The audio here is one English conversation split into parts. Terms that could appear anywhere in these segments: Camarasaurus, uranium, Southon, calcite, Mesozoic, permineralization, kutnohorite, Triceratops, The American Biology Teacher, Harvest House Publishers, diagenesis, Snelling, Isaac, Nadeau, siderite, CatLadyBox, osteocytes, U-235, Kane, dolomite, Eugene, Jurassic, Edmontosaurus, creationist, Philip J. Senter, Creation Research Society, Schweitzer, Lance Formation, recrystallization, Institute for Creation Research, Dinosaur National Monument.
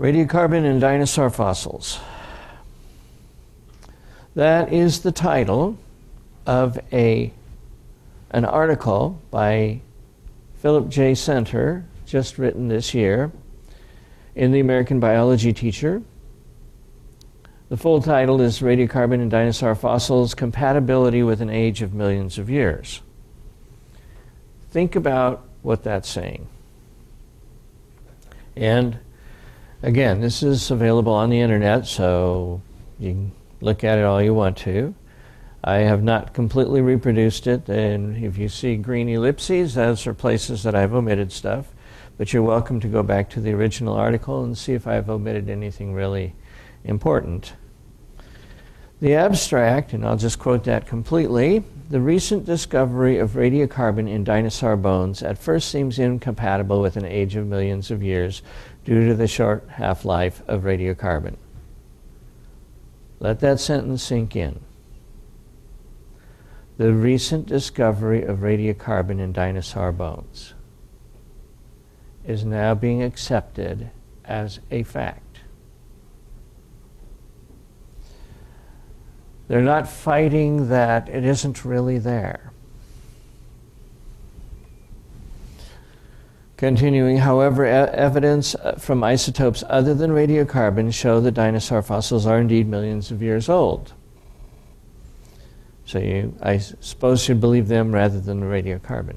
Radiocarbon and Dinosaur Fossils. That is the title of an article by Philip J. Senter, just written this year, in The American Biology Teacher. The full title is Radiocarbon and Dinosaur Fossils, Compatibility with an Age of Millions of Years. Think about what that's saying. And again, this is available on the internet, so you can look at it all you want to. I have not completely reproduced it, and if you see green ellipses, those are places that I've omitted stuff. But you're welcome to go back to the original article and see if I've omitted anything really important. The abstract, and I'll just quote that completely, the recent discovery of radiocarbon in dinosaur bones at first seems incompatible with an age of millions of years due to the short half-life of radiocarbon. Let that sentence sink in. The recent discovery of radiocarbon in dinosaur bones is now being accepted as a fact. They're not fighting that it isn't really there. Continuing, however, evidence from isotopes other than radiocarbon show that dinosaur fossils are indeed millions of years old. So I suppose you'd believe them rather than the radiocarbon.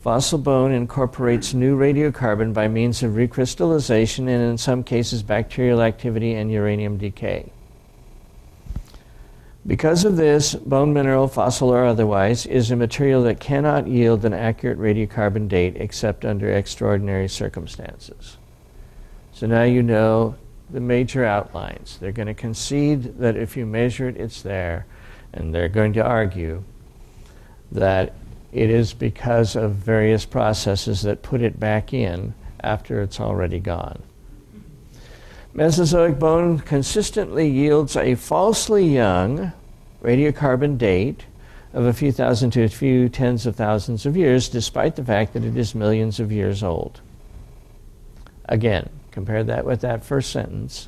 Fossil bone incorporates new radiocarbon by means of recrystallization and in some cases bacterial activity and uranium decay. Because of this, bone mineral, fossil or otherwise, is a material that cannot yield an accurate radiocarbon date except under extraordinary circumstances. So now you know the major outlines. They're going to concede that if you measure it, it's there, and they're going to argue that it is because of various processes that put it back in after it's already gone. Mesozoic bone consistently yields a falsely young radiocarbon date of a few thousand to a few tens of thousands of years, despite the fact that it is millions of years old. Again, compare that with that first sentence.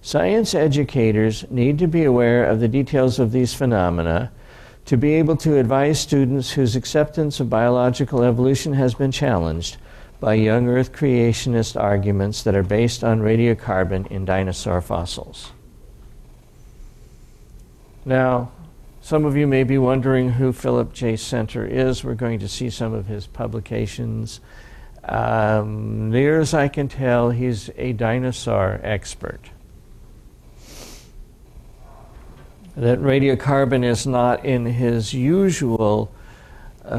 Science educators need to be aware of the details of these phenomena to be able to advise students whose acceptance of biological evolution has been challenged by young Earth creationist arguments that are based on radiocarbon in dinosaur fossils. Now, some of you may be wondering who Philip J. Senter is. We're going to see some of his publications. Near as I can tell, he's a dinosaur expert. That radiocarbon is not in his usual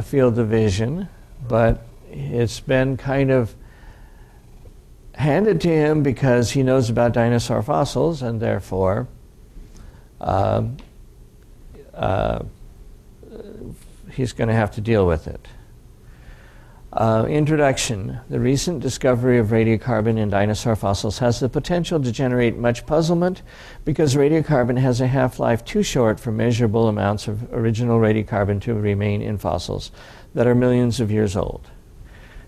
field of vision, but it's been kind of handed to him because he knows about dinosaur fossils, and therefore he's going to have to deal with it. Introduction. The recent discovery of radiocarbon in dinosaur fossils has the potential to generate much puzzlement because radiocarbon has a half-life too short for measurable amounts of original radiocarbon to remain in fossils that are millions of years old.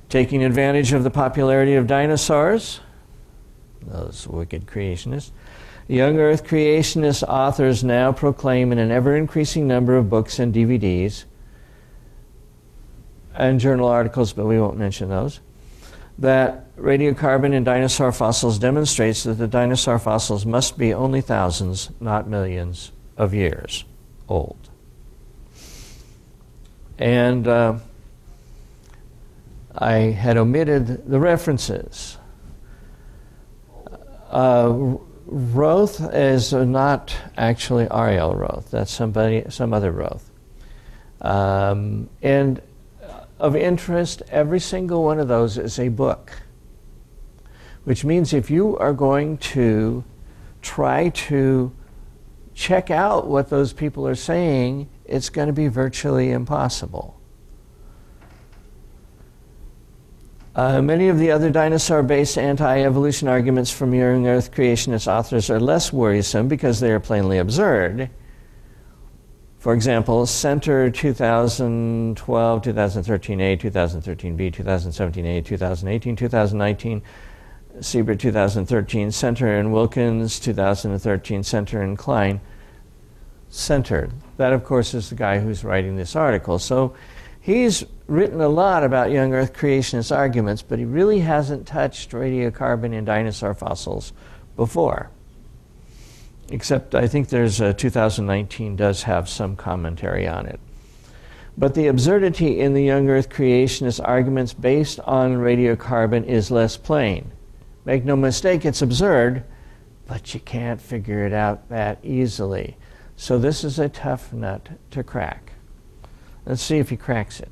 Taking advantage of the popularity of dinosaurs, those wicked creationists, young Earth creationist authors now proclaim in an ever-increasing number of books and DVDs and journal articles, but we won't mention those, that radiocarbon in dinosaur fossils demonstrates that the dinosaur fossils must be only thousands, not millions of years old. And I had omitted the references. Roth is not actually Ariel Roth. That's some other Roth. And of interest, every single one of those is a book, which means if you are going to try to check out what those people are saying, it's going to be virtually impossible. Many of the other dinosaur-based anti-evolution arguments from young Earth creationist authors are less worrisome because they are plainly absurd. For example, Senter 2012, 2013A, 2013B, 2017A, 2018, 2019, Siebert 2013, Senter and Wilkins 2013, Senter and Klein, Senter. That, of course, is the guy who's writing this article. So he's written a lot about young Earth creationist arguments, but he really hasn't touched radiocarbon in dinosaur fossils before. Except I think there's a 2019 does have some commentary on it. But the absurdity in the young Earth creationist arguments based on radiocarbon is less plain. Make no mistake, it's absurd, but you can't figure it out that easily. So this is a tough nut to crack. Let's see if he cracks it.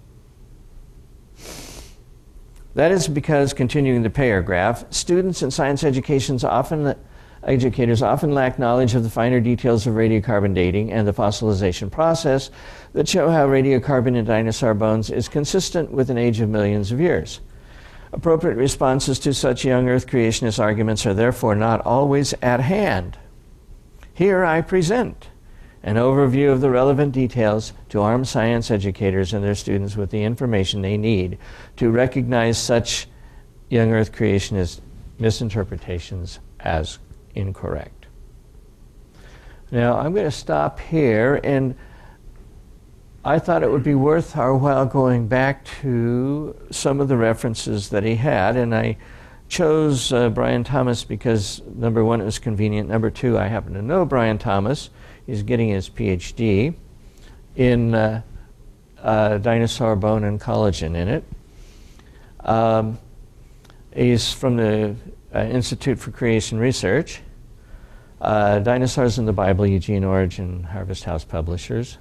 That is because, continuing the paragraph, students in science education often educators often lack knowledge of the finer details of radiocarbon dating and the fossilization process that show how radiocarbon in dinosaur bones is consistent with an age of millions of years. Appropriate responses to such young Earth creationist arguments are therefore not always at hand. Here I present an overview of the relevant details to arm science educators and their students with the information they need to recognize such young Earth creationist misinterpretations as incorrect. Now, I'm going to stop here, and I thought it would be worth our while going back to some of the references that he had, and I chose Brian Thomas because, number one, it was convenient. Number two, I happen to know Brian Thomas. He's getting his PhD in dinosaur bone and collagen in it. He's from the Institute for Creation Research. Dinosaurs in the Bible, Eugene Origin, Harvest House Publishers.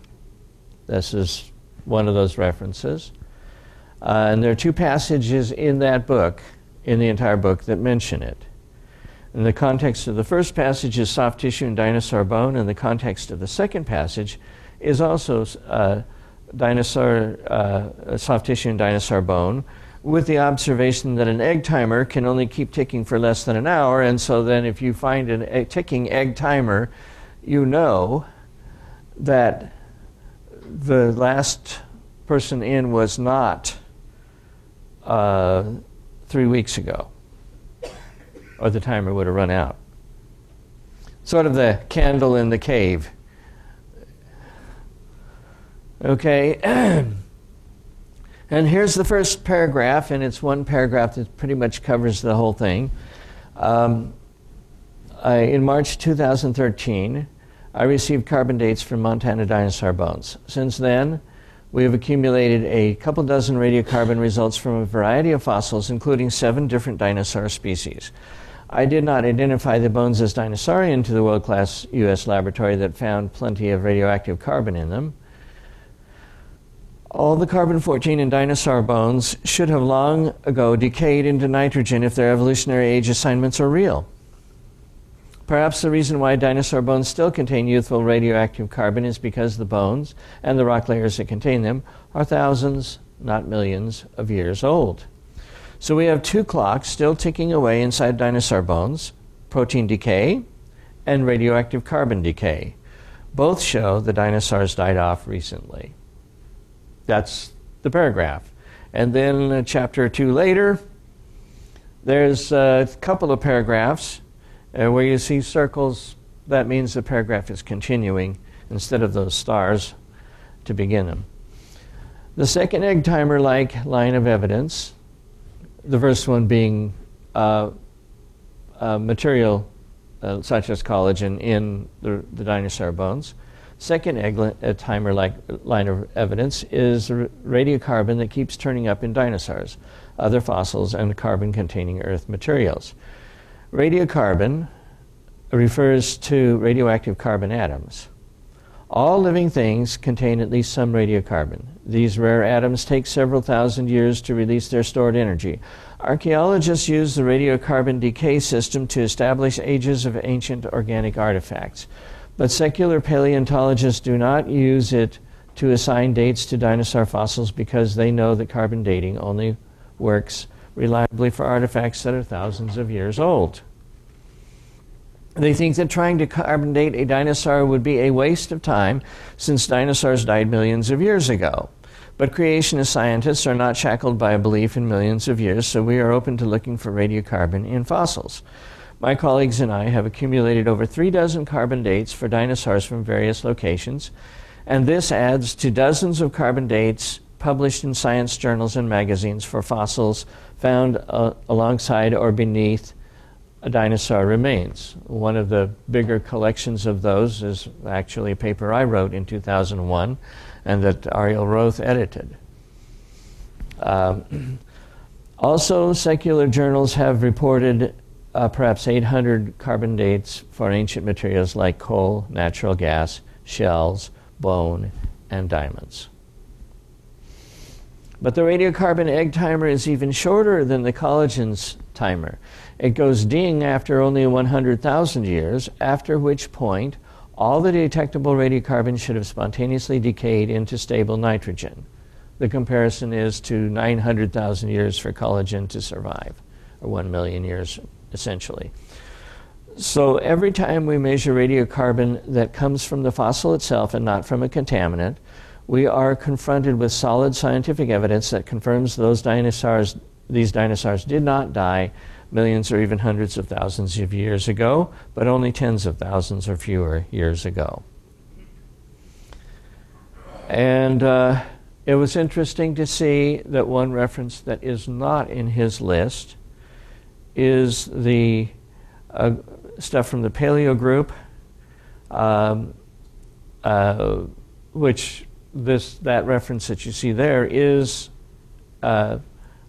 This is one of those references. And there are two passages in that book, in the entire book, that mention it. In the context of the first passage is soft tissue and dinosaur bone, and the context of the second passage is also soft tissue and dinosaur bone, with the observation that an egg timer can only keep ticking for less than an hour, and so then if you find a ticking egg timer, you know that the last person in was not 3 weeks ago, or the timer would have run out. Sort of the candle in the cave. Okay. And here's the first paragraph, and it's one paragraph that pretty much covers the whole thing. In March 2013, I received carbon dates from Montana dinosaur bones. Since then, we have accumulated a couple dozen radiocarbon results from a variety of fossils, including 7 different dinosaur species. I did not identify the bones as dinosaurian to the world-class U.S. laboratory that found plenty of radioactive carbon in them. All the carbon-14 in dinosaur bones should have long ago decayed into nitrogen if their evolutionary age assignments are real. Perhaps the reason why dinosaur bones still contain youthful radioactive carbon is because the bones and the rock layers that contain them are thousands, not millions, of years old. So we have 2 clocks still ticking away inside dinosaur bones: protein decay and radioactive carbon decay. Both show the dinosaurs died off recently. That's the paragraph. And then a chapter or two later, there's a couple of paragraphs where you see circles. That means the paragraph is continuing instead of those stars to begin them. The second egg timer-like line of evidence, the first one being material such as collagen in the dinosaur bones. Second egg timer-like line of evidence is radiocarbon that keeps turning up in dinosaurs, other fossils, and carbon-containing earth materials. Radiocarbon refers to radioactive carbon atoms. All living things contain at least some radiocarbon. These rare atoms take several thousand years to release their stored energy. Archaeologists use the radiocarbon decay system to establish ages of ancient organic artifacts. But secular paleontologists do not use it to assign dates to dinosaur fossils because they know that carbon dating only works reliably for artifacts that are thousands of years old. They think that trying to carbon date a dinosaur would be a waste of time since dinosaurs died millions of years ago. But creationist scientists are not shackled by a belief in millions of years, so we are open to looking for radiocarbon in fossils. My colleagues and I have accumulated over 3 dozen carbon dates for dinosaurs from various locations, and this adds to dozens of carbon dates published in science journals and magazines for fossils found alongside or beneath a dinosaur remains. One of the bigger collections of those is actually a paper I wrote in 2001 and that Ariel Roth edited. Also, secular journals have reported perhaps 800 carbon dates for ancient materials like coal, natural gas, shells, bone, and diamonds. But the radiocarbon egg timer is even shorter than the collagen's timer. It goes ding after only 100,000 years, after which point all the detectable radiocarbon should have spontaneously decayed into stable nitrogen. The comparison is to 900,000 years for collagen to survive, or 1 million years essentially. So every time we measure radiocarbon that comes from the fossil itself and not from a contaminant, we are confronted with solid scientific evidence that confirms these dinosaurs did not die millions or even hundreds of thousands of years ago, but only tens of thousands or fewer years ago. And it was interesting to see that one reference that is not in his list is the stuff from the Paleo group, which that reference that you see there is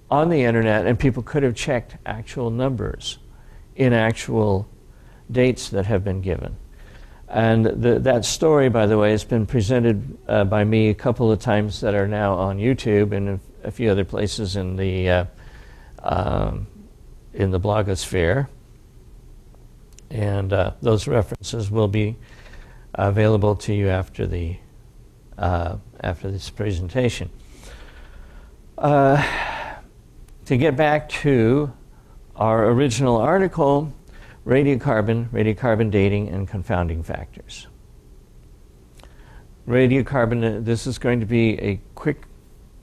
on the internet, and people could have checked actual numbers in actual dates that have been given. And that story, by the way, has been presented by me a couple of times that are now on YouTube and a few other places in the blogosphere. And those references will be available to you after the after this presentation. To get back to our original article, radiocarbon dating and confounding factors. Radiocarbon, this is going to be a quick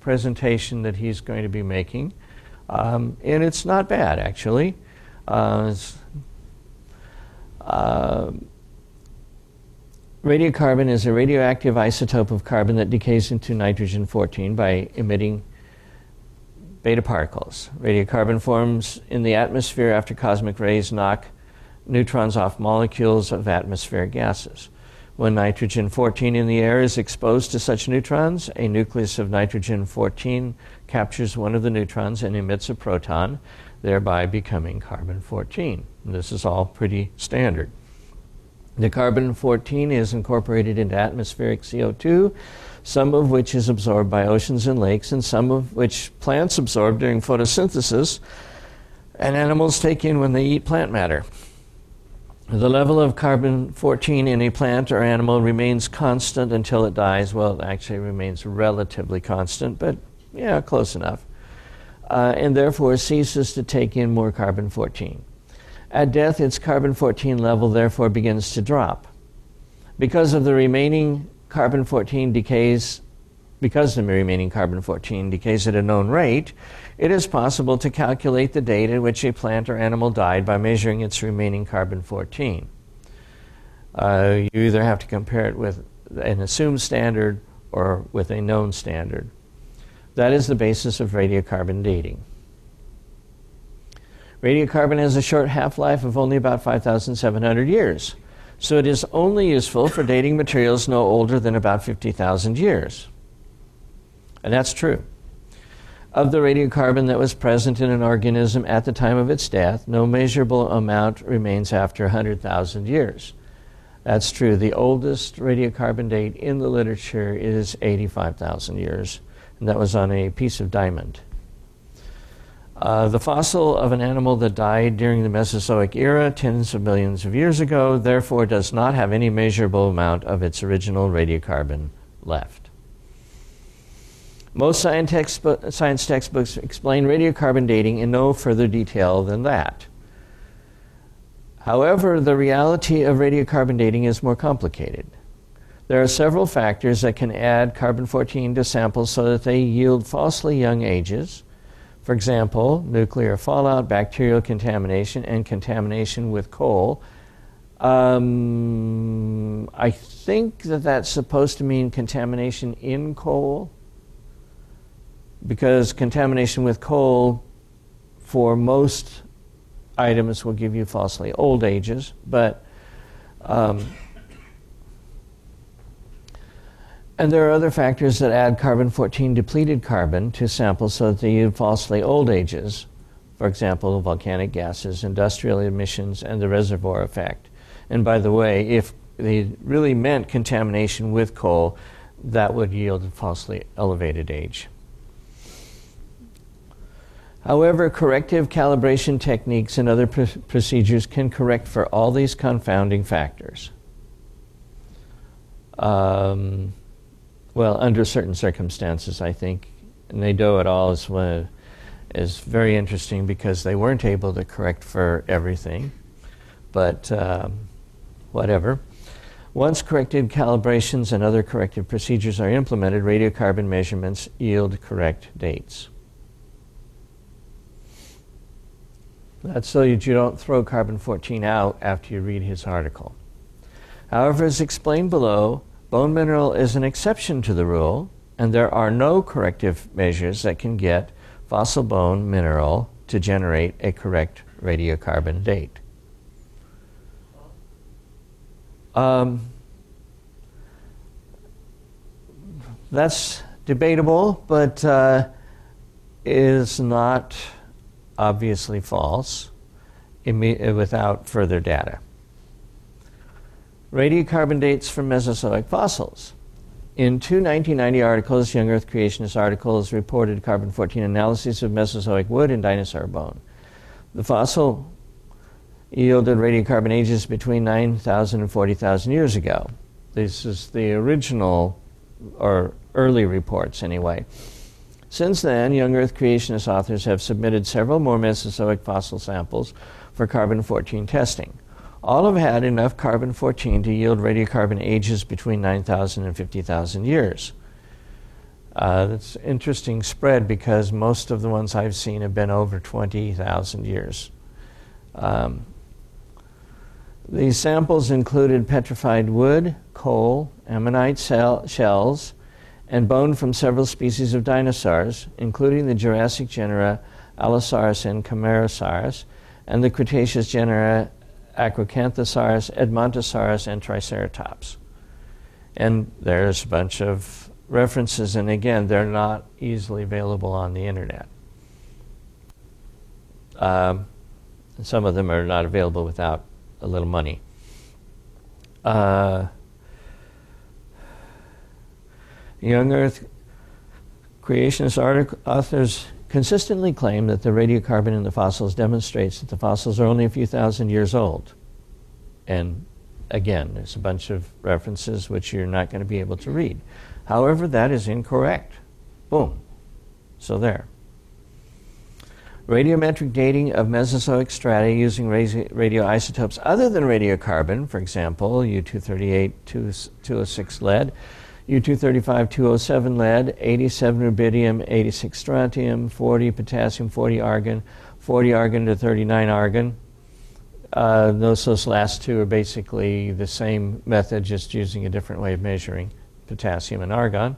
presentation that he's going to be making. And it's not bad, actually. Radiocarbon is a radioactive isotope of carbon that decays into nitrogen-14 by emitting beta particles. Radiocarbon forms in the atmosphere after cosmic rays knock neutrons off molecules of atmospheric gases. When nitrogen-14 in the air is exposed to such neutrons, a nucleus of nitrogen-14 captures one of the neutrons and emits a proton, thereby becoming carbon-14. This is all pretty standard. The carbon-14 is incorporated into atmospheric CO2, some of which is absorbed by oceans and lakes, and some of which plants absorb during photosynthesis, and animals take in when they eat plant matter. The level of carbon-14 in a plant or animal remains constant until it dies. Well, it actually remains relatively constant, but yeah, close enough, and therefore ceases to take in more carbon-14. At death, its carbon-14 level therefore begins to drop. Because the remaining carbon-14 decays at a known rate, it is possible to calculate the date at which a plant or animal died by measuring its remaining carbon-14. You either have to compare it with an assumed standard or with a known standard. That is the basis of radiocarbon dating. Radiocarbon has a short half-life of only about 5,700 years, so it is only useful for dating materials no older than about 50,000 years. And that's true. Of the radiocarbon that was present in an organism at the time of its death, no measurable amount remains after 100,000 years. That's true. The oldest radiocarbon date in the literature is 85,000 years, and that was on a piece of diamond. The fossil of an animal that died during the Mesozoic era, tens of millions of years ago, therefore does not have any measurable amount of its original radiocarbon left. Most science textbooks explain radiocarbon dating in no further detail than that. However, the reality of radiocarbon dating is more complicated. There are several factors that can add carbon-14 to samples so that they yield falsely young ages. For example, nuclear fallout, bacterial contamination, and contamination with coal. I think that that's supposed to mean contamination in coal, because contamination with coal for most items will give you falsely old ages, but and there are other factors that add carbon-14 depleted carbon to samples so that they yield falsely old ages. For example, volcanic gases, industrial emissions, and the reservoir effect. And by the way, if they really meant contamination with coal, that would yield falsely elevated age. However, corrective calibration techniques and other procedures can correct for all these confounding factors. Well, under certain circumstances, I think Nadeau et al. Is very interesting because they weren't able to correct for everything, but whatever. Once corrected calibrations and other corrective procedures are implemented, radiocarbon measurements yield correct dates. That's so that you don't throw carbon-14 out after you read his article. However, as explained below, bone mineral is an exception to the rule, and there are no corrective measures that can get fossil bone mineral to generate a correct radiocarbon date. That's debatable, but is not obviously false without further data. Radiocarbon dates from Mesozoic fossils. In two 1990 articles, young Earth creationist articles reported carbon-14 analyses of Mesozoic wood and dinosaur bone. The fossil yielded radiocarbon ages between 9,000 and 40,000 years ago. This is the original, or early reports anyway. Since then, young Earth creationist authors have submitted several more Mesozoic fossil samples for carbon-14 testing. All have had enough carbon-14 to yield radiocarbon ages between 9,000 and 50,000 years. That's an interesting spread because most of the ones I've seen have been over 20,000 years. These samples included petrified wood, coal, ammonite shells, and bone from several species of dinosaurs, including the Jurassic genera Allosaurus and Camarasaurus, and the Cretaceous genera Acrocanthosaurus, Edmontosaurus, and Triceratops. And there's a bunch of references, and again, they're not easily available on the internet. Some of them are not available without a little money. Young Earth creationist authors consistently claim that the radiocarbon in the fossils demonstrates that the fossils are only a few thousand years old. And again, there's a bunch of references which you're not going to be able to read. However, that is incorrect. Boom. So there. Radiometric dating of Mesozoic strata using radioisotopes other than radiocarbon, for example, U-238, 206 lead, U-235, 207 lead, 87 rubidium, 86 strontium, 40 potassium, 40 argon to 39 argon. Those last two are basically the same method, just using a different way of measuring potassium and argon.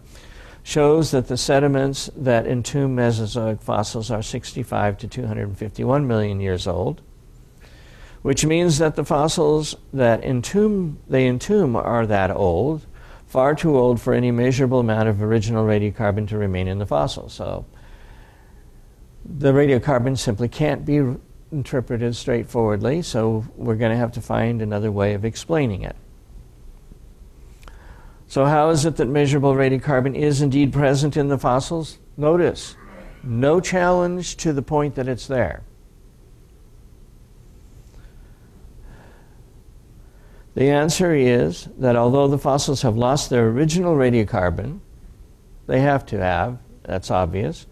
Shows that the sediments that entomb Mesozoic fossils are 65 to 251 million years old, which means that the fossils that entomb are that old. Far too old for any measurable amount of original radiocarbon to remain in the fossil. So the radiocarbon simply can't be interpreted straightforwardly, so we're going to have to find another way of explaining it. So how is it that measurable radiocarbon is indeed present in the fossils? Notice, no challenge to the point that it's there. The answer is that although the fossils have lost their original radiocarbon, they have to have, that's obvious,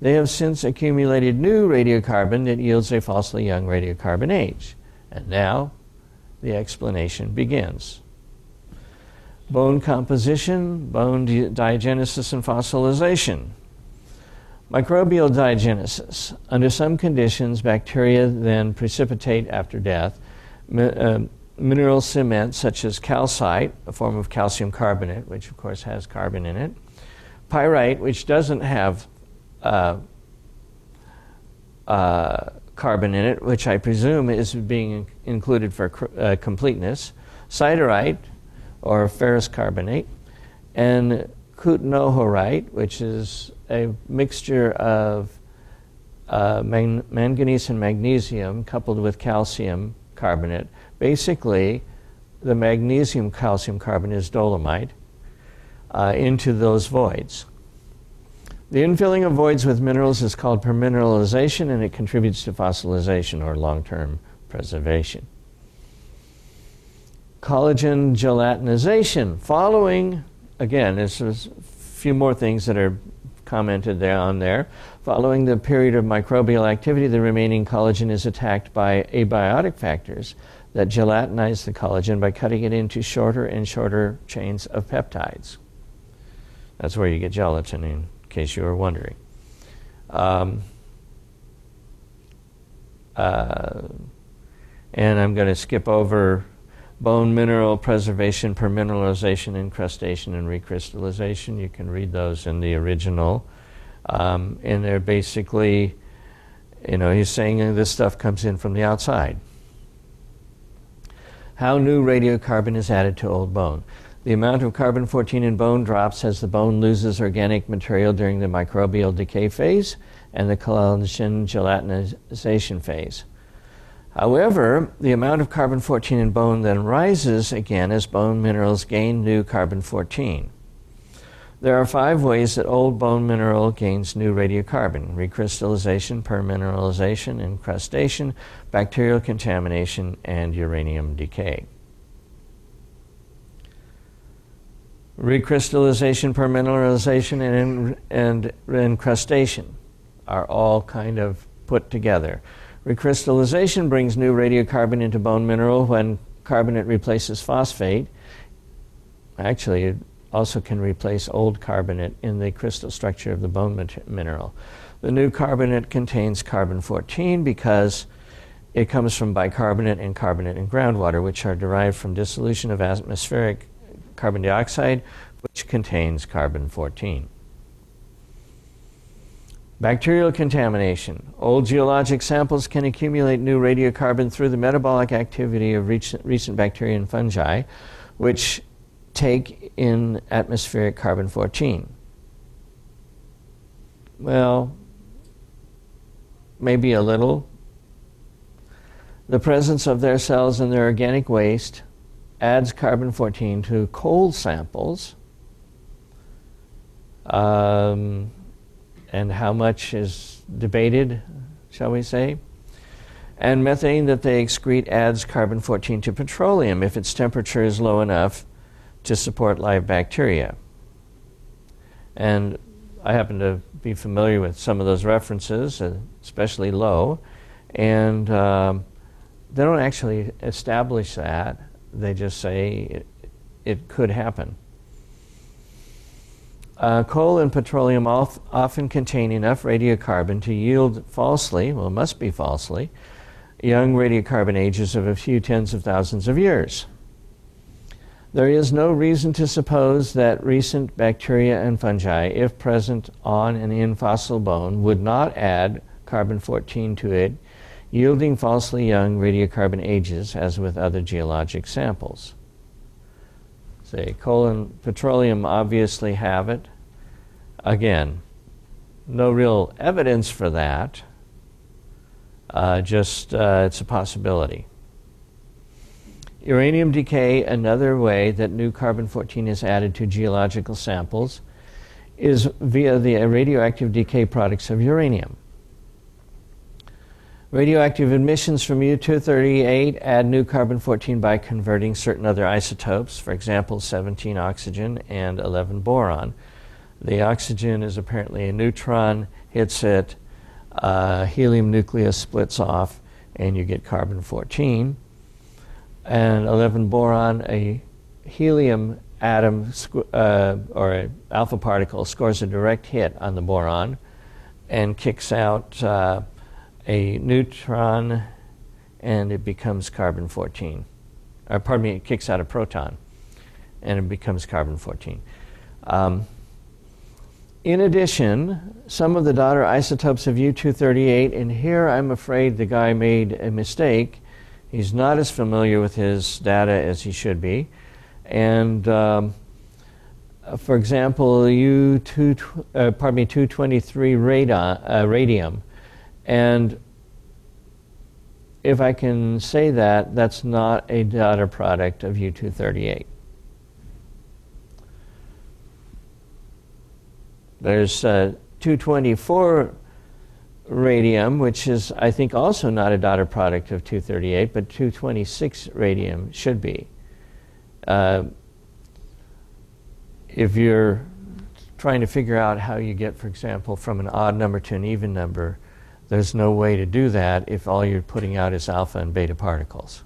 they have since accumulated new radiocarbon that yields a falsely young radiocarbon age. And now the explanation begins. bone composition, bone diagenesis and fossilization. Microbial diagenesis. Under some conditions, bacteria then precipitate after death. Mineral cement such as calcite, a form of calcium carbonate, which of course has carbon in it. Pyrite, which doesn't have carbon in it, which I presume is being included for completeness. Siderite, or ferrous carbonate, and kutnohorite, which is a mixture of manganese and magnesium coupled with calcium carbonate. Basically, the magnesium calcium carbonate is dolomite into those voids. The infilling of voids with minerals is called permineralization, and it contributes to fossilization or long-term preservation. Collagen gelatinization. Following, again, there's a few more things that are commented there on there. Following the period of microbial activity, the remaining collagen is attacked by abiotic factors that gelatinize the collagen by cutting it into shorter and shorter chains of peptides. That's where you get gelatin, in case you were wondering. And I'm going to skip over bone mineral preservation, permineralization, encrustation, and recrystallization. You can read those in the original. And they're basically, you know, he's saying this stuff comes in from the outside. How new radiocarbon is added to old bone. The amount of carbon-14 in bone drops as the bone loses organic material during the microbial decay phase and the collagen gelatinization phase. However, the amount of carbon-14 in bone then rises again as bone minerals gain new carbon-14. There are 5 ways that old bone mineral gains new radiocarbon: recrystallization, permineralization, encrustation, bacterial contamination, and uranium decay. Recrystallization, permineralization, and encrustation are all kind of put together. Recrystallization brings new radiocarbon into bone mineral when carbonate replaces phosphate. Actually, it also can replace old carbonate in the crystal structure of the bone mineral. The new carbonate contains carbon-14 because it comes from bicarbonate and carbonate in groundwater, which are derived from dissolution of atmospheric carbon dioxide, which contains carbon-14. Bacterial contamination. Old geologic samples can accumulate new radiocarbon through the metabolic activity of recent bacteria and fungi, which take in atmospheric carbon-14. Well, maybe a little. The presence of their cells and their organic waste adds carbon-14 to coal samples. And how much is debated, shall we say. And methane that they excrete adds carbon-14 to petroleum if its temperature is low enough to support live bacteria. And I happen to be familiar with some of those references, especially low, and they don't actually establish that. They just say it could happen. Coal and petroleum often contain enough radiocarbon to yield falsely, well, it must be falsely, young radiocarbon ages of a few tens of thousands of years. There is no reason to suppose that recent bacteria and fungi, if present on and in fossil bone, would not add carbon-14 to it, yielding falsely young radiocarbon ages, as with other geologic samples. Say, coal and petroleum obviously have it. Again, no real evidence for that, just it's a possibility. Uranium decay, another way that new carbon-14 is added to geological samples, is via the radioactive decay products of uranium. Radioactive emissions from U-238 add new carbon-14 by converting certain other isotopes, for example, 17 oxygen and 11 boron. The oxygen is apparently a neutron, hits it, helium nucleus splits off, and you get carbon-14. And 11 boron, a helium atom or alpha particle scores a direct hit on the boron and kicks out a neutron, and it becomes carbon-14. Or pardon me, it kicks out a proton, and it becomes carbon-14. In addition, some of the daughter isotopes of U-238, and here I'm afraid the guy made a mistake. He's not as familiar with his data as he should be. And for example, U-223 radium. And if I can say that, that's not a daughter product of U-238. There's 224 radium, which is, I think, also not a daughter product of 238, but 226 radium should be. If you're trying to figure out how you get, for example, from an odd number to an even number, there's no way to do that if all you're putting out is alpha and beta particles.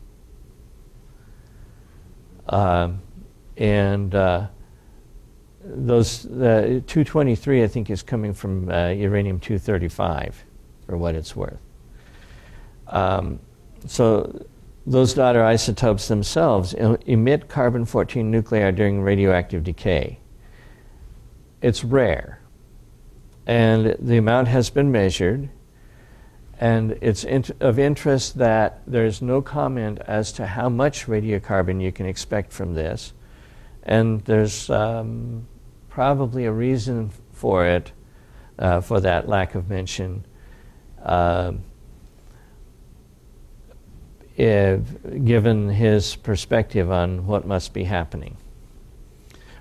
Those 223, I think, is coming from uranium-235, for what it's worth. So those daughter isotopes themselves emit carbon-14 nuclei during radioactive decay. It's rare, and the amount has been measured, and it's of interest that there's no comment as to how much radiocarbon you can expect from this, and there's probably a reason for it, for that lack of mention. Given his perspective on what must be happening.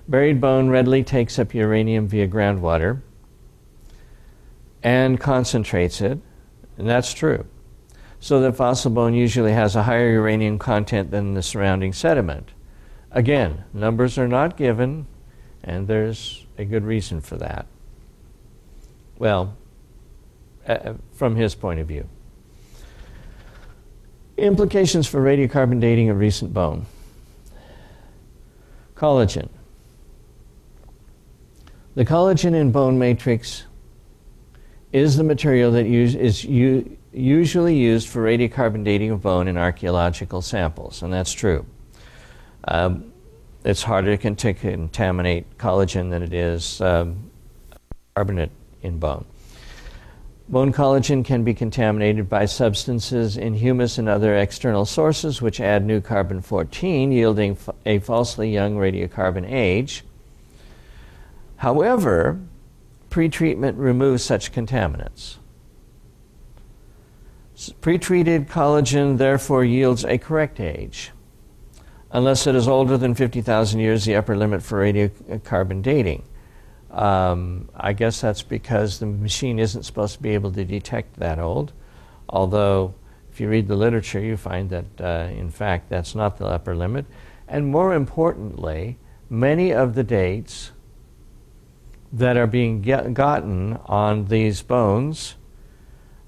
Buried bone readily takes up uranium via groundwater and concentrates it, and that's true. So the fossil bone usually has a higher uranium content than the surrounding sediment. Again, numbers are not given, and there's a good reason for that. Well, from his point of view. Implications for radiocarbon dating of recent bone. Collagen. The collagen in bone matrix is the material that is usually used for radiocarbon dating of bone in archaeological samples, and that's true. It's harder to contaminate collagen than it is carbonate in bone. Bone collagen can be contaminated by substances in humus and other external sources which add new carbon-14, yielding a falsely young radiocarbon age. However, pretreatment removes such contaminants. Pretreated collagen therefore yields a correct age. Unless it is older than 50,000 years, the upper limit for radiocarbon dating. I guess that's because the machine isn't supposed to be able to detect that old, although if you read the literature, you find that, in fact, that's not the upper limit. And more importantly, many of the dates that are being gotten on these bones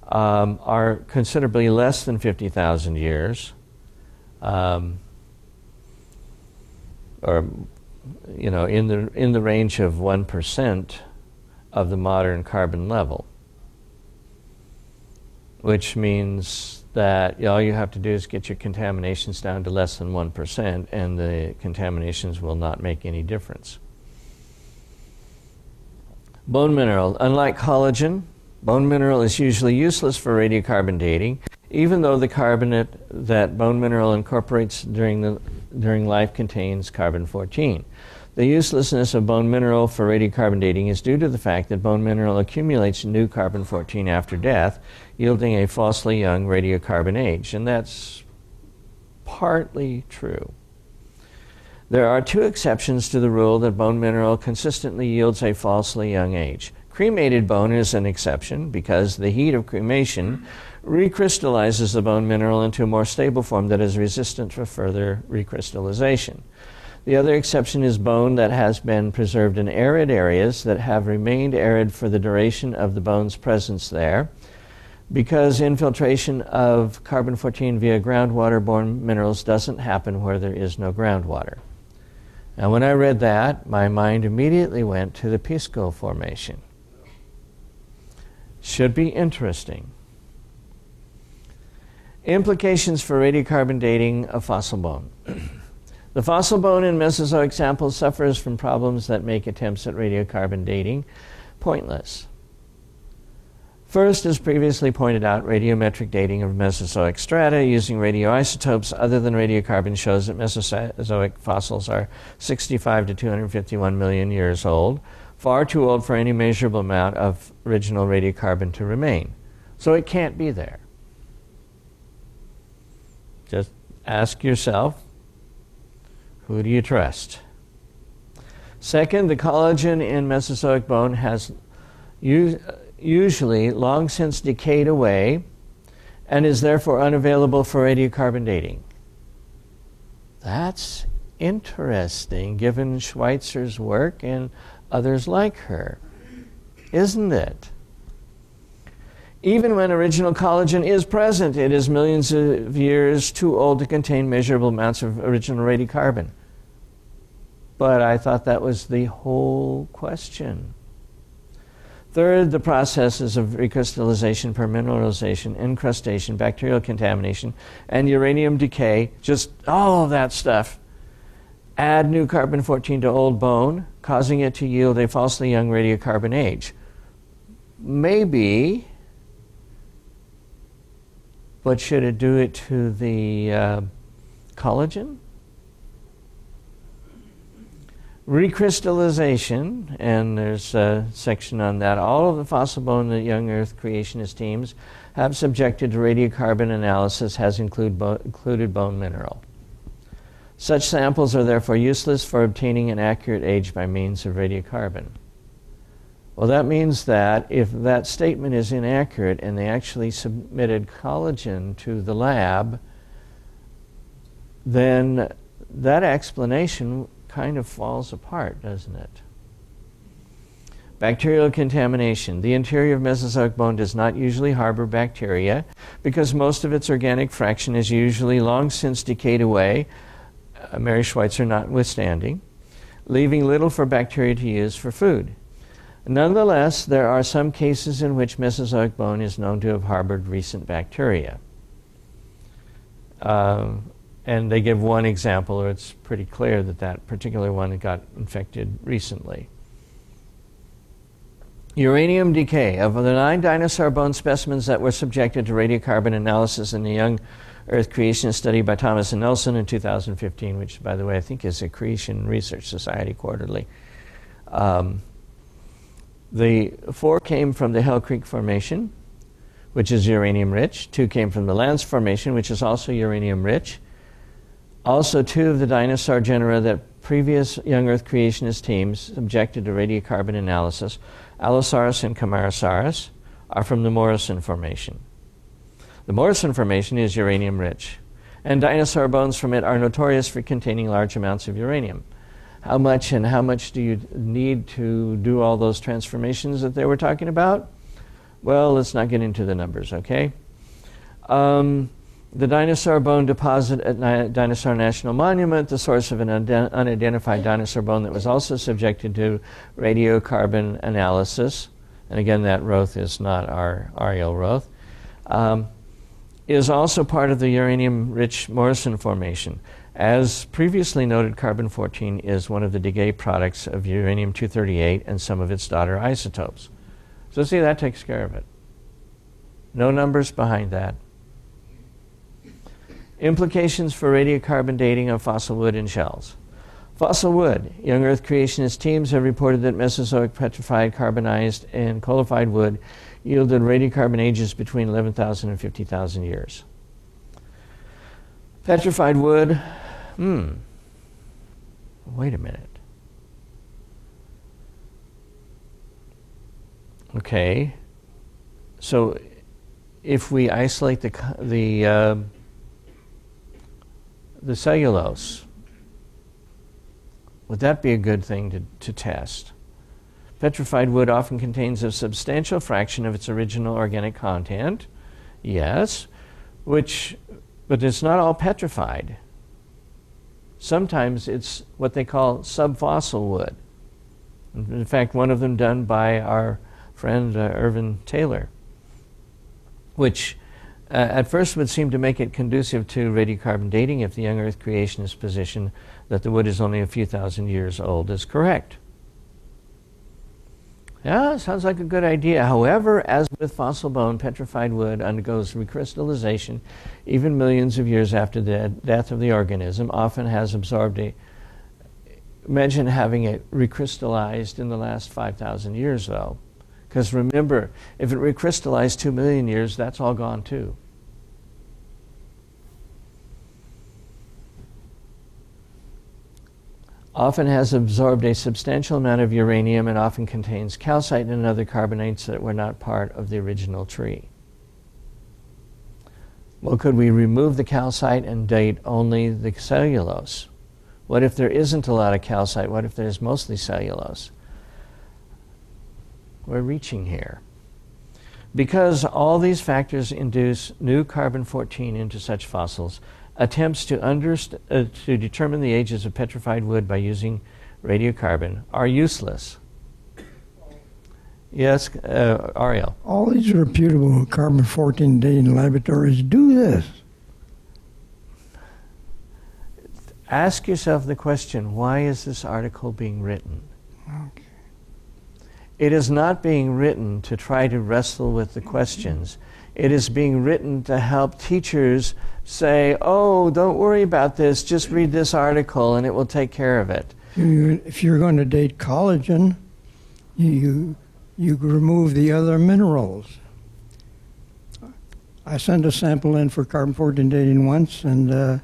are considerably less than 50,000 years. Or, you know, in the range of 1% of the modern carbon level, which means that all you have to do is get your contaminations down to less than 1%, and the contaminations will not make any difference. Bone mineral. Unlike collagen, bone mineral is usually useless for radiocarbon dating, even though the carbonate that bone mineral incorporates during life contains carbon-14. The uselessness of bone mineral for radiocarbon dating is due to the fact that bone mineral accumulates new carbon-14 after death, yielding a falsely young radiocarbon age, and that's partly true. There are two exceptions to the rule that bone mineral consistently yields a falsely young age. Cremated bone is an exception because the heat of cremation recrystallizes the bone mineral into a more stable form that is resistant for further recrystallization. The other exception is bone that has been preserved in arid areas that have remained arid for the duration of the bone's presence there, because infiltration of carbon-14 via groundwater-borne minerals doesn't happen where there is no groundwater. Now when I read that, my mind immediately went to the Pisco formation. Should be interesting. Implications for radiocarbon dating of fossil bone. The fossil bone in Mesozoic samples suffers from problems that make attempts at radiocarbon dating pointless. First, as previously pointed out, radiometric dating of Mesozoic strata using radioisotopes other than radiocarbon shows that Mesozoic fossils are 65 to 251 million years old, far too old for any measurable amount of original radiocarbon to remain. So it can't be there. Just ask yourself, who do you trust? Second, the collagen in Mesozoic bone has usually long since decayed away and is therefore unavailable for radiocarbon dating. That's interesting, given Schweitzer's work and others like her, isn't it? Even when original collagen is present, it is millions of years too old to contain measurable amounts of original radiocarbon. But I thought that was the whole question. Third, the processes of recrystallization, permineralization, encrustation, bacterial contamination, and uranium decay, just all of that stuff, add new carbon-14 to old bone, causing it to yield a falsely young radiocarbon age. Maybe. But should it do it to the collagen? Recrystallization, and there's a section on that. All of the fossil bone that young Earth creationist teams have subjected to radiocarbon analysis has included bone mineral. Such samples are therefore useless for obtaining an accurate age by means of radiocarbon. Well, that means that if that statement is inaccurate and they actually submitted collagen to the lab, then that explanation kind of falls apart, doesn't it? Bacterial contamination. The interior of Mesozoic bone does not usually harbor bacteria because most of its organic fraction is usually long since decayed away, Mary Schweitzer notwithstanding, leaving little for bacteria to use for food. Nonetheless, there are some cases in which Mesozoic bone is known to have harbored recent bacteria. And they give one example, or it's pretty clear that that particular one got infected recently. Uranium decay. Of the 9 dinosaur bone specimens that were subjected to radiocarbon analysis in the Young Earth Creation Study by Thomas and Nelson in 2015, which, by the way, I think is a Creation Research Society quarterly, the 4 came from the Hell Creek Formation, which is uranium-rich. 2 came from the Lance Formation, which is also uranium-rich. Also, 2 of the dinosaur genera that previous young Earth creationist teams subjected to radiocarbon analysis, Allosaurus and Camarasaurus, are from the Morrison Formation. The Morrison Formation is uranium-rich, and dinosaur bones from it are notorious for containing large amounts of uranium. How much and how much do you need to do all those transformations that they were talking about? Well, let's not get into the numbers, okay? The dinosaur bone deposit at Dinosaur National Monument, the source of an unidentified dinosaur bone that was also subjected to radiocarbon analysis, and again, that Roth is not our Ariel Roth, is also part of the uranium-rich Morrison Formation. As previously noted, carbon-14 is one of the decay products of uranium-238 and some of its daughter isotopes. So see, that takes care of it. No numbers behind that. Implications for radiocarbon dating of fossil wood and shells. Fossil wood. Young Earth creationist teams have reported that Mesozoic petrified, carbonized, and coalified wood yielded radiocarbon ages between 11,000 and 50,000 years. Petrified wood. Wait a minute. Okay. So if we isolate the cellulose, would that be a good thing to test? Petrified wood often contains a substantial fraction of its original organic content. Yes, but it's not all petrified. Sometimes it's what they call subfossil wood. In fact, one of them done by our friend Irvin Taylor, which at first would seem to make it conducive to radiocarbon dating if the young Earth creationist position that the wood is only a few thousand years old is correct. Yeah, sounds like a good idea. However, as with fossil bone, petrified wood undergoes recrystallization even millions of years after the death of the organism, often has absorbed a... Imagine having it recrystallized in the last 5,000 years, though. Because remember, if it recrystallized 2 million years, that's all gone, too. Often has absorbed a substantial amount of uranium and often contains calcite and other carbonates that were not part of the original tree. Well, could we remove the calcite and date only the cellulose? What if there isn't a lot of calcite? What if there's mostly cellulose? We're reaching here. Because all these factors induce new carbon-14 into such fossils, attempts to determine the ages of petrified wood by using radiocarbon are useless. Yes, Ariel? All these reputable carbon-14 dating laboratories do this. Ask yourself the question, why is this article being written? Okay. It is not being written to try to wrestle with the questions. It is being written to help teachers say, oh, don't worry about this, just read this article and it will take care of it. If you're going to date collagen, you remove the other minerals. I sent a sample in for carbon-14 dating once, and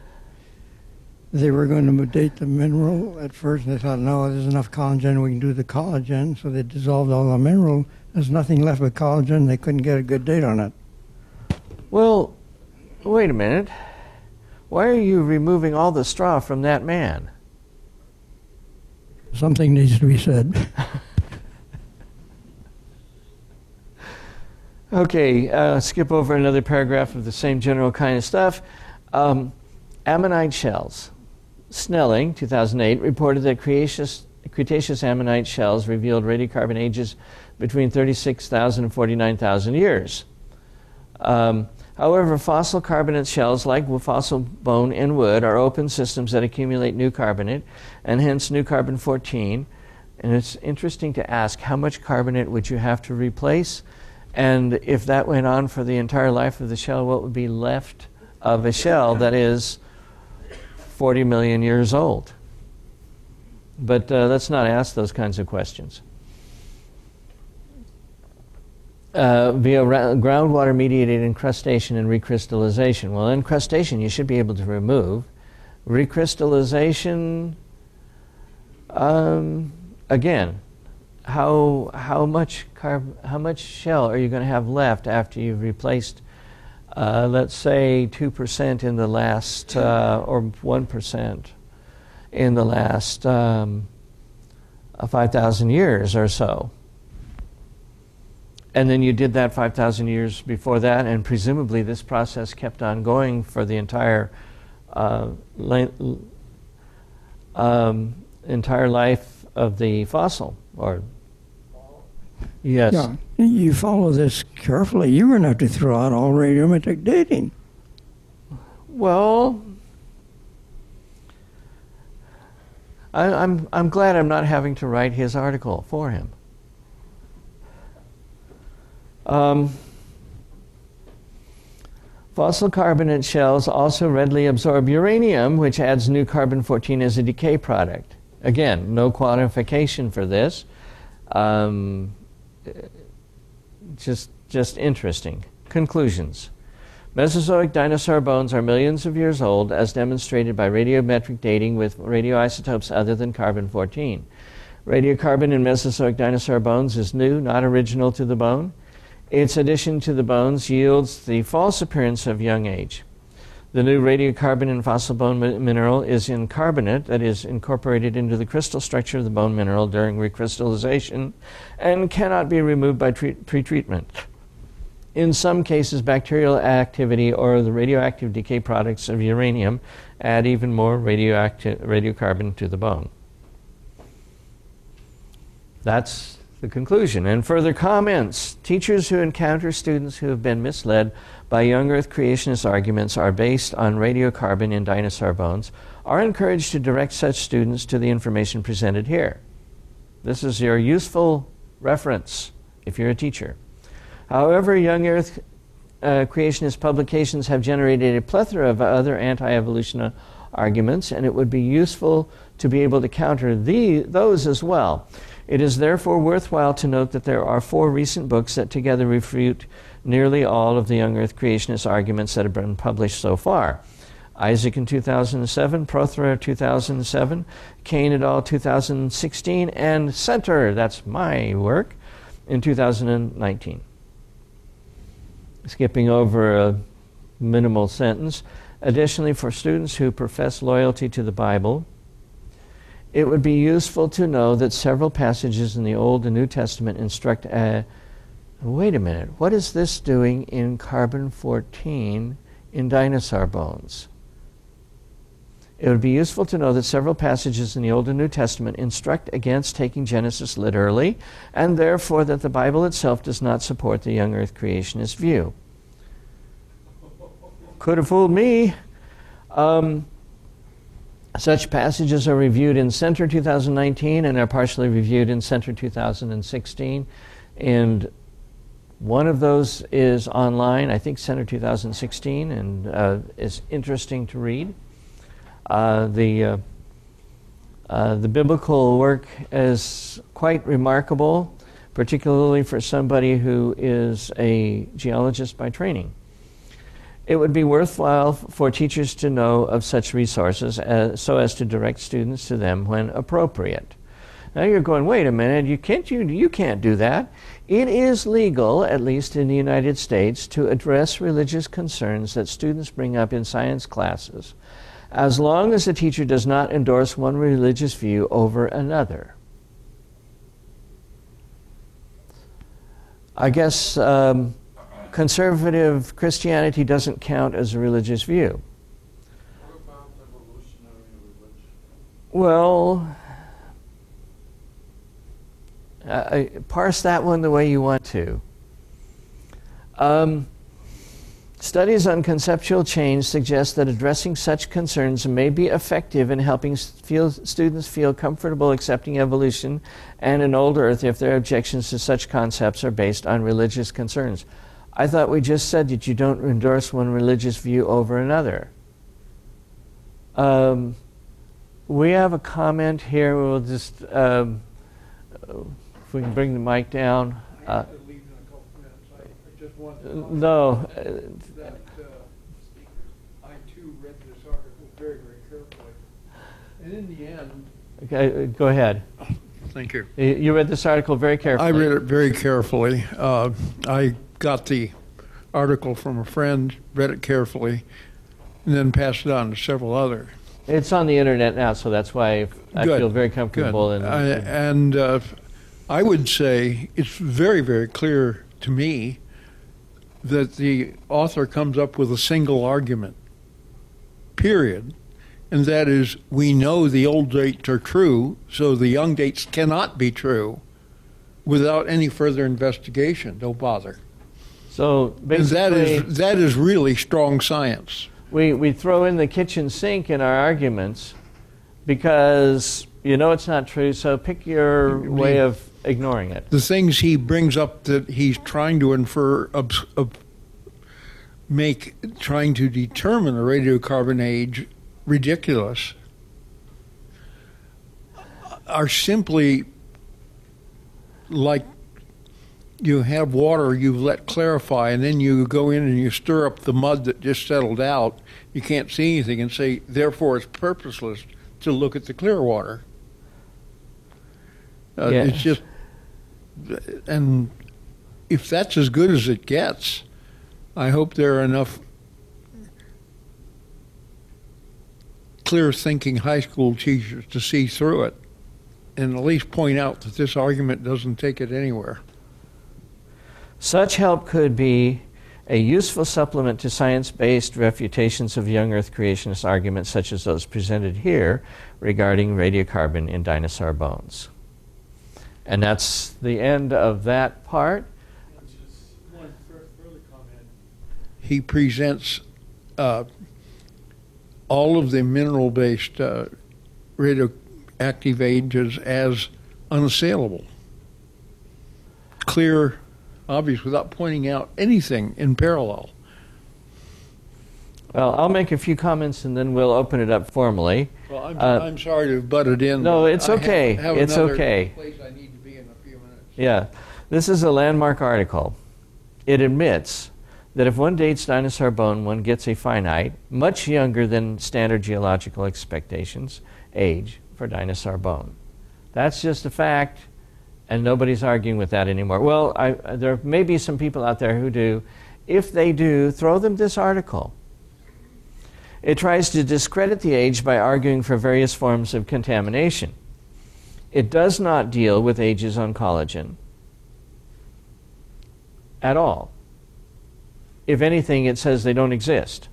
they were going to date the mineral at first, and they thought, no, there's enough collagen, we can do the collagen. So they dissolved all the mineral. There's nothing left but collagen. They couldn't get a good date on it. Well, wait a minute. Why are you removing all the straw from that man? Something needs to be said. Okay, skip over another paragraph of the same general kind of stuff. Ammonite shells. Snelling, 2008, reported that Cretaceous ammonite shells revealed radiocarbon ages between 36,000 and 49,000 years. However, fossil carbonate shells, like fossil bone and wood, are open systems that accumulate new carbonate, and hence new carbon-14. And it's interesting to ask, how much carbonate would you have to replace? And if that went on for the entire life of the shell, what would be left of a shell that is 40 million years old? But let's not ask those kinds of questions. Via groundwater-mediated encrustation and recrystallization. Well, encrustation you should be able to remove. Recrystallization, again, how much shell are you going to have left after you've replaced, let's say, 2% in the last, or 1% in the last 5,000 years or so? And then you did that 5,000 years before that, and presumably this process kept on going for the entire life of the fossil. Or yes, yeah, you follow this carefully. You're going to have to throw out all radiometric dating. Well, I'm glad I'm not having to write his article for him. Fossil carbonate shells also readily absorb uranium, which adds new carbon-14 as a decay product. Again, no quantification for this. Just interesting. Conclusions. Mesozoic dinosaur bones are millions of years old, as demonstrated by radiometric dating with radioisotopes other than carbon-14. Radiocarbon in Mesozoic dinosaur bones is new, not original to the bone. Its addition to the bones yields the false appearance of young age. The new radiocarbon in fossil bone mineral is in carbonate that is incorporated into the crystal structure of the bone mineral during recrystallization and cannot be removed by pretreatment. in some cases, bacterial activity or the radioactive decay products of uranium add even more radiocarbon to the bone. That's the conclusion. And further comments. Teachers who encounter students who have been misled by young Earth creationist arguments are based on radiocarbon in dinosaur bones are encouraged to direct such students to the information presented here. This is your useful reference if you're a teacher. However, young Earth creationist publications have generated a plethora of other anti-evolution arguments, and it would be useful to be able to counter those as well. It is therefore worthwhile to note that there are 4 recent books that together refute nearly all of the young Earth creationist arguments that have been published so far. Isaac in 2007, Prothera 2007, Kane et al. 2016, and Senter, that's my work, in 2019. Skipping over a minimal sentence. Additionally, for students who profess loyalty to the Bible, it would be useful to know that several passages in the Old and New Testament instruct wait a minute, what is this doing in carbon-14 in dinosaur bones? It would be useful to know that several passages in the Old and New Testament instruct against taking Genesis literally, and therefore that the Bible itself does not support the young Earth creationist view. Could have fooled me. Such passages are reviewed in Senter 2019 and are partially reviewed in Senter 2016. And one of those is online, I think Senter 2016, and is interesting to read. The biblical work is quite remarkable, particularly for somebody who is a geologist by training. It would be worthwhile for teachers to know of such resources so as to direct students to them when appropriate. Now you're going, wait a minute, you can't do that. It is legal, at least in the United States, to address religious concerns that students bring up in science classes, as long as the teacher does not endorse one religious view over another. I guess conservative Christianity doesn't count as a religious view. What about evolutionary religion? Well, parse that one the way you want to. Studies on conceptual change suggest that addressing such concerns may be effective in helping students feel comfortable accepting evolution and an old Earth if their objections to such concepts are based on religious concerns. I thought we just said that you don't endorse one religious view over another. We have a comment here. We'll just, if we can bring the mic down. No. That, I too read this article very, very carefully. And in the end... Okay, go ahead. Thank you. You read this article very carefully. I read it very carefully. I got the article from a friend, read it carefully, and then passed it on to several others. It's on the internet now, so that's why I feel very comfortable. I would say it's very, very clear to me that the author comes up with a single argument, period, and that is, we know the old dates are true, so the young dates cannot be true without any further investigation. Don't bother. So basically, that is really strong science. We throw in the kitchen sink in our arguments because you know it's not true, so pick your way of ignoring it. The things he brings up that he's trying to infer, trying to determine the radiocarbon age ridiculous, are simply like you have water you let clarify, and then you go in and you stir up the mud that just settled out. You can't see anything and say, therefore it's purposeless to look at the clear water. It's just... And if that's as good as it gets, I hope there are enough clear-thinking high school teachers to see through it and at least point out that this argument doesn't take it anywhere. Such help could be a useful supplement to science-based refutations of young Earth creationist arguments such as those presented here regarding radiocarbon in dinosaur bones. And that's the end of that part. One further comment. He presents all of the mineral-based radioactive agents as unassailable. Clear, obvious, without pointing out anything in parallel. Well, I'll make a few comments and then we'll open it up formally. Well, I'm sorry to have butted in. No, it's okay. It's okay. Place I need to be in a few minutes. Yeah. This is a landmark article. It admits that if one dates dinosaur bone, one gets a finite, much younger than standard geological expectations, age for dinosaur bone. That's just a fact, and nobody's arguing with that anymore. Well, there may be some people out there who do. If they do, throw them this article. It tries to discredit the age by arguing for various forms of contamination. It does not deal with ages on collagen at all. If anything, it says they don't exist.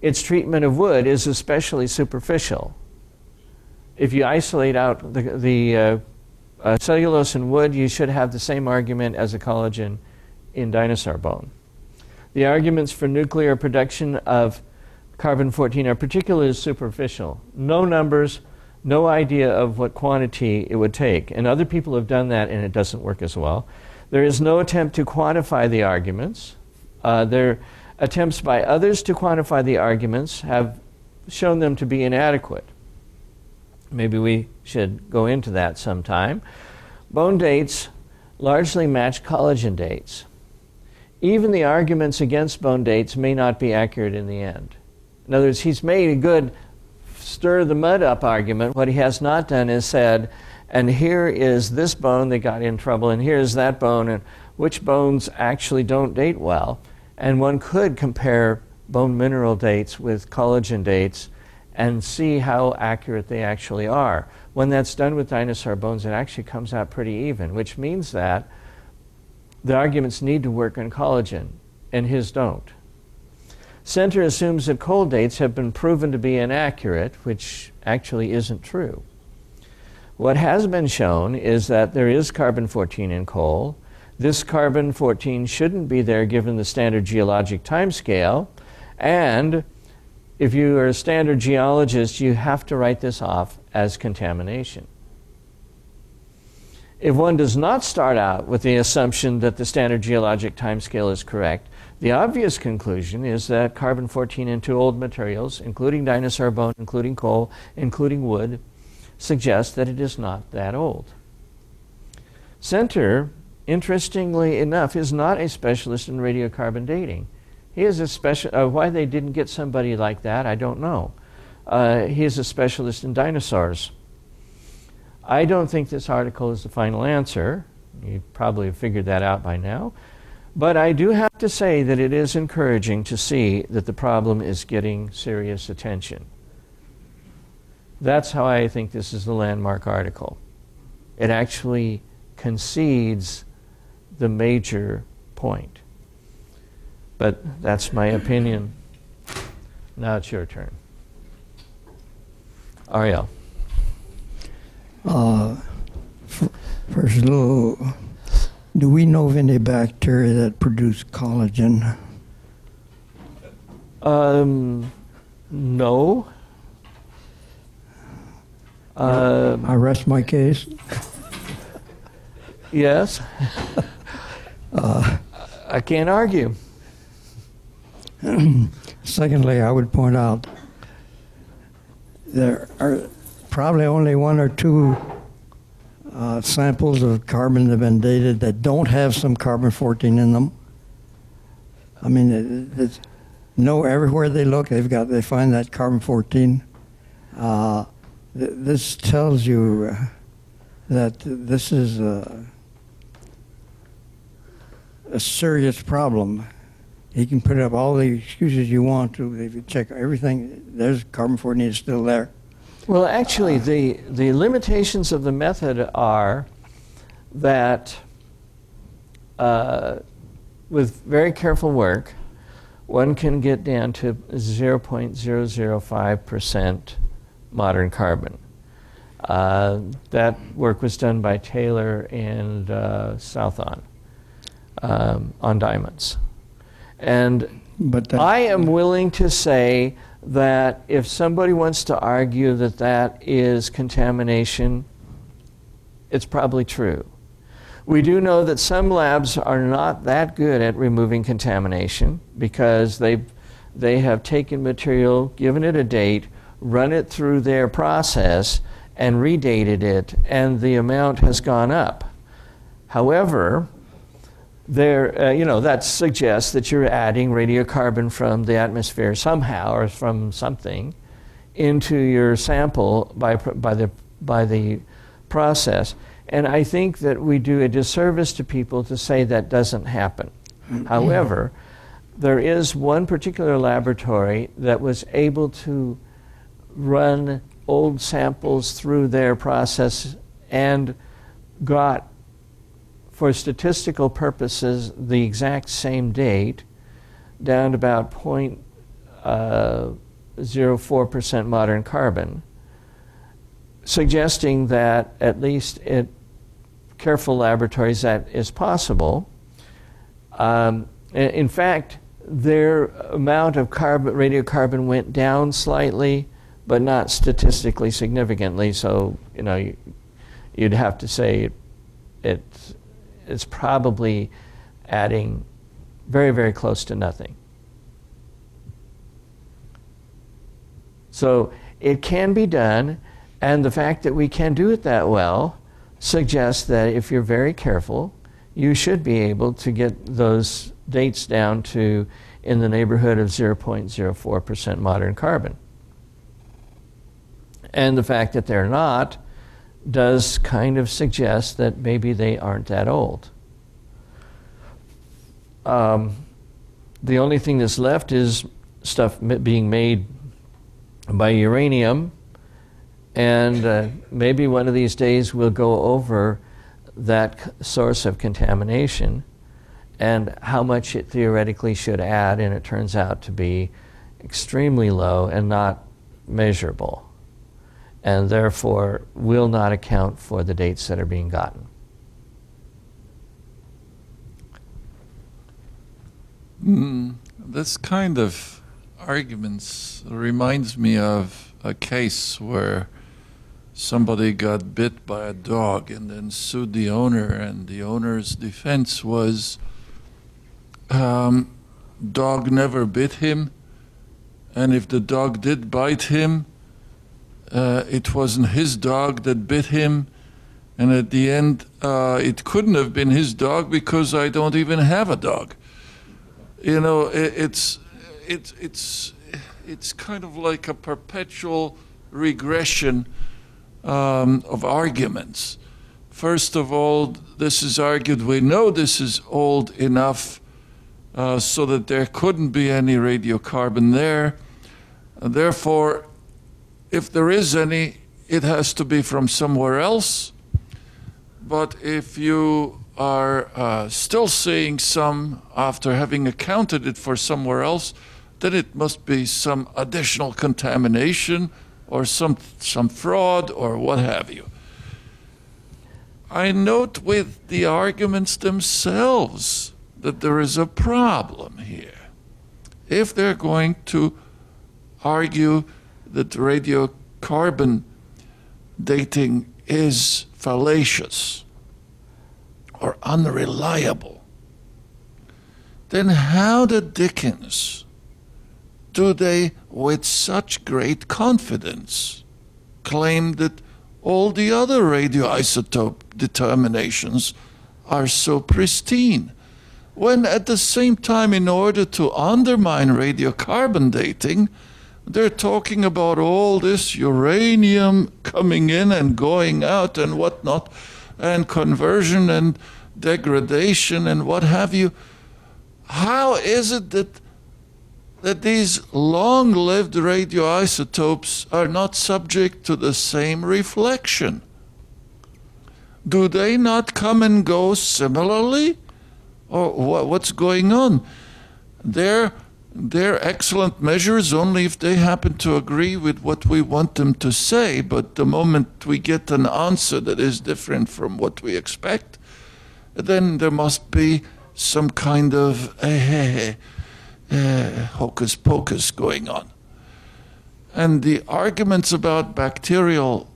Its treatment of wood is especially superficial. If you isolate out the cellulose in wood, you should have the same argument as a collagen in dinosaur bone. The arguments for nuclear production of carbon-14 are particularly superficial. No numbers, no idea of what quantity it would take. And other people have done that and it doesn't work as well. There is no attempt to quantify the arguments. Their attempts by others to quantify the arguments have shown them to be inadequate. Maybe we should go into that sometime. Bone dates largely match collagen dates. Even the arguments against bone dates may not be accurate in the end. In other words, he's made a good stir-the-mud-up argument. What he has not done is said, and here is this bone that got in trouble, and here is that bone, and which bones actually don't date well. And one could compare bone mineral dates with collagen dates and see how accurate they actually are. When that's done with dinosaur bones, it actually comes out pretty even, which means that the arguments need to work on collagen, and his don't. Senter assumes that cold dates have been proven to be inaccurate, which actually isn't true. What has been shown is that there is carbon-14 in coal. This carbon-14 shouldn't be there given the standard geologic time scale, and if you are a standard geologist, you have to write this off as contamination. If one does not start out with the assumption that the standard geologic timescale is correct, the obvious conclusion is that carbon-14 into old materials, including dinosaur bone, including coal, including wood, suggests that it is not that old. Senter, interestingly enough, is not a specialist in radiocarbon dating. He is a special. Why they didn't get somebody like that, I don't know. He is a specialist in dinosaurs. I don't think this article is the final answer. You probably have figured that out by now. But I do have to say that it is encouraging to see that the problem is getting serious attention. That's how I think this is the landmark article. It actually concedes the major point. But that's my opinion. Now it's your turn. Ariel. First of all, do we know of any bacteria that produce collagen? No. I rest my case. Yes. I can't argue. Secondly, I would point out there are probably only one or two samples of carbon that have been dated that don't have some carbon-14 in them. I mean, it's, no, everywhere they look, they find that carbon-14. This tells you that this is a serious problem. You can put up all the excuses you want to. If you check everything, there's carbon-14 is still there. Well, actually, the limitations of the method are that with very careful work, one can get down to 0.005% modern carbon. That work was done by Taylor and Southon on diamonds. And but I am willing to say that if somebody wants to argue that that is contamination, it's probably true. We do know that some labs are not that good at removing contamination because they have taken material, given it a date, run it through their process, and redated it, and the amount has gone up. However, there, you know, that suggests that you're adding radiocarbon from the atmosphere somehow, or from something, into your sample by the process. And I think that we do a disservice to people to say that doesn't happen. However, there is one particular laboratory that was able to run old samples through their process and got, for statistical purposes, the exact same date down to about 0.04% modern carbon, suggesting that at least at careful laboratories that is possible. In fact, their amount of carbon, radiocarbon, went down slightly, but not statistically significantly. So, you know, you'd have to say it's probably adding very, very close to nothing. So it can be done, and the fact that we can do it that well suggests that if you're very careful, you should be able to get those dates down to in the neighborhood of 0.04% modern carbon. And the fact that they're not does kind of suggest that maybe they aren't that old. The only thing that's left is stuff being made by uranium, and maybe one of these days we'll go over that source of contamination and how much it theoretically should add, and it turns out to be extremely low and not measurable, and therefore will not account for the dates that are being gotten. This kind of arguments reminds me of a case where somebody got bit by a dog and then sued the owner, and the owner's defense was, dog never bit him, and if the dog did bite him, it wasn't his dog that bit him, and at the end, it couldn't have been his dog because I don't even have a dog. You know, it's kind of like a perpetual regression of arguments. First of all, this is argued, we know this is old enough so that there couldn't be any radiocarbon there, and therefore, if there is any, it has to be from somewhere else. But if you are still seeing some after having accounted it for somewhere else, then it must be some additional contamination or some fraud or what have you. I note with the arguments themselves that there is a problem here. If they're going to argue that radiocarbon dating is fallacious or unreliable, then how the dickens do they, with such great confidence, claim that all the other radioisotope determinations are so pristine, when at the same time, in order to undermine radiocarbon dating, they're talking about all this uranium coming in and going out and whatnot, and conversion and degradation and what have you. How is it that these long-lived radioisotopes are not subject to the same reflection? Do they not come and go similarly? Oh, what's going on? They're excellent measures only if they happen to agree with what we want them to say. But the moment we get an answer that is different from what we expect, then there must be some kind of hocus pocus going on. And the arguments about bacterial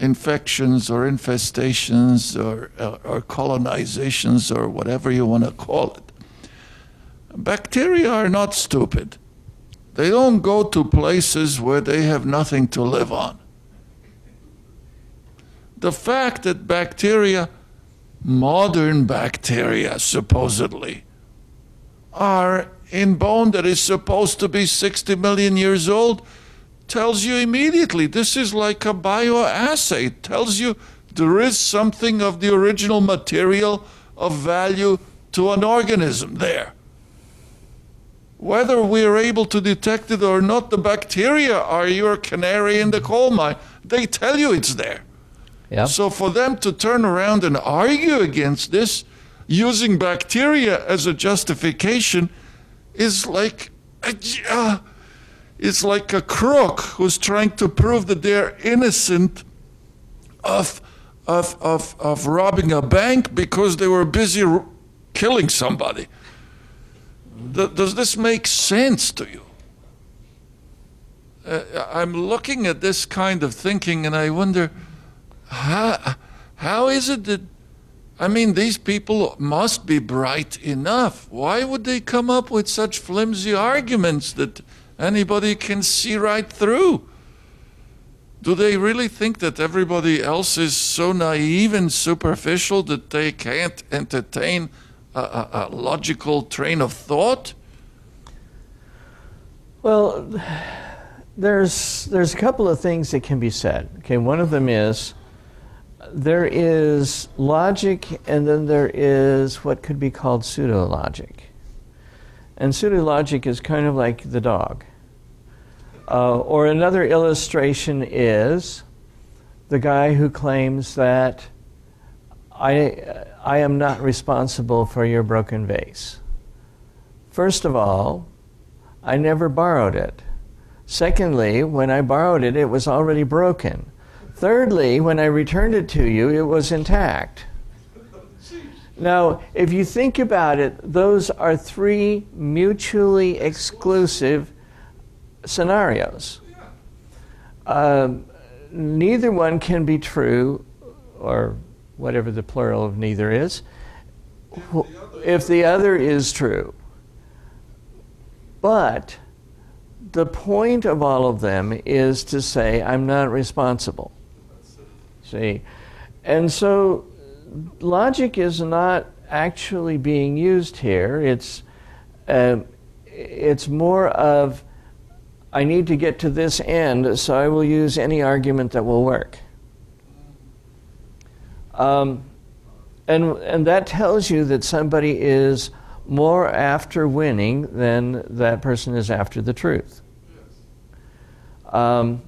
infections or infestations or colonizations or whatever you want to call it, bacteria are not stupid. They don't go to places where they have nothing to live on. The fact that bacteria, modern bacteria supposedly, are in bone that is supposed to be 60 million years old tells you immediately. This is like a bioassay. It tells you there is something of the original material of value to an organism there. Whether we are able to detect it or not, the bacteria are your canary in the coal mine. They tell you it's there. Yeah. So for them to turn around and argue against this using bacteria as a justification is like it's like a crook who's trying to prove that they're innocent of robbing a bank because they were busy killing somebody. Does this make sense to you? I'm looking at this kind of thinking and I wonder, how is it that, I mean, these people must be bright enough. Why would they come up with such flimsy arguments that anybody can see right through? Do they really think that everybody else is so naive and superficial that they can't entertain a logical train of thought? Well, there's a couple of things that can be said. Okay, one of them is there is logic, and then there is what could be called pseudologic. And pseudologic is kind of like the dog. Or another illustration is the guy who claims that I am not responsible for your broken vase. First of all, I never borrowed it. Secondly, when I borrowed it, it was already broken. Thirdly, when I returned it to you, it was intact. Now, if you think about it, those are three mutually exclusive scenarios. Neither one can be true, or whatever the plural of neither is, if the other is true. But the point of all of them is to say, I'm not responsible. See? And so logic is not actually being used here. It's more of, I need to get to this end, so I will use any argument that will work. And that tells you that somebody is more after winning than that person is after the truth. Yes.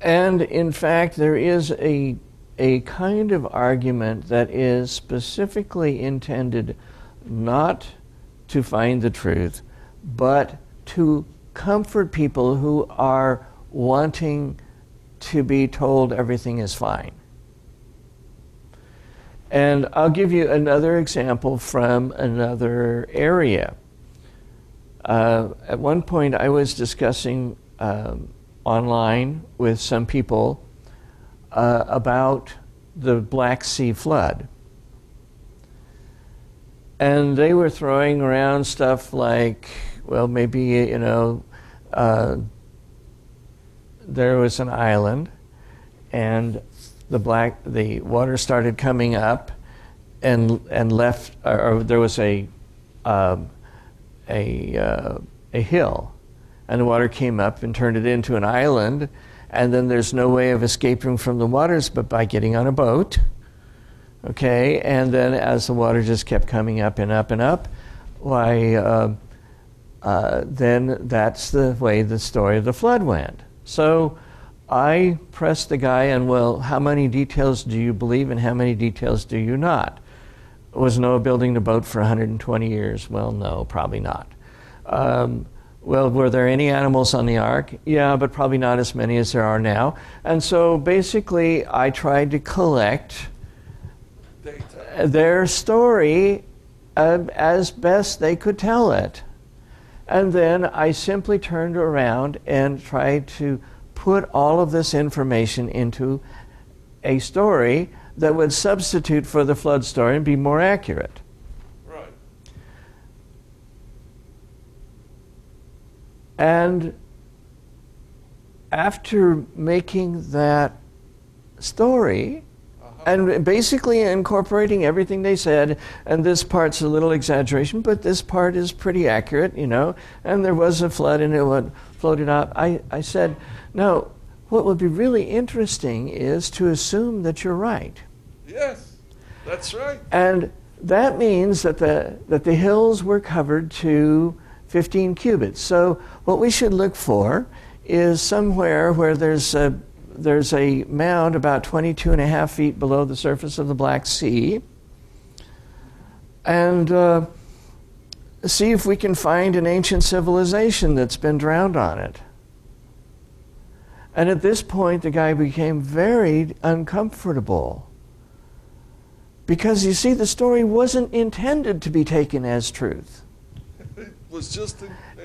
And in fact, there is a kind of argument that is specifically intended not to find the truth, but to comfort people who are wanting to be told everything is fine. And I'll give you another example from another area. At one point, I was discussing online with some people about the Black Sea flood. And they were throwing around stuff like, well, maybe, you know, there was an island, and the water started coming up, and left, or there was a hill, and the water came up and turned it into an island, and then there's no way of escaping from the waters but by getting on a boat, okay? And then as the water just kept coming up and up and up, why then that's the way the story of the flood went. So I pressed the guy, and well, how many details do you believe and how many details do you not? was Noah building the boat for 120 years? Well, no, probably not. Well, were there any animals on the ark? Yeah, but probably not as many as there are now. And so basically, I tried to collect data. Their story as best they could tell it. And then I simply turned around and tried to put all of this information into a story that would substitute for the flood story and be more accurate. Right. And after making that story, and basically incorporating everything they said, and this part's a little exaggeration, but this part is pretty accurate, you know, and there was a flood and it floated out. I said, no, what would be really interesting is to assume that you're right. Yes, that's right. And that means that the hills were covered to 15 cubits. So what we should look for is somewhere where there's a mound about 22.5 feet below the surface of the Black Sea, and see if we can find an ancient civilization that's been drowned on it. And at this point, the guy became very uncomfortable, because you see, the story wasn't intended to be taken as truth.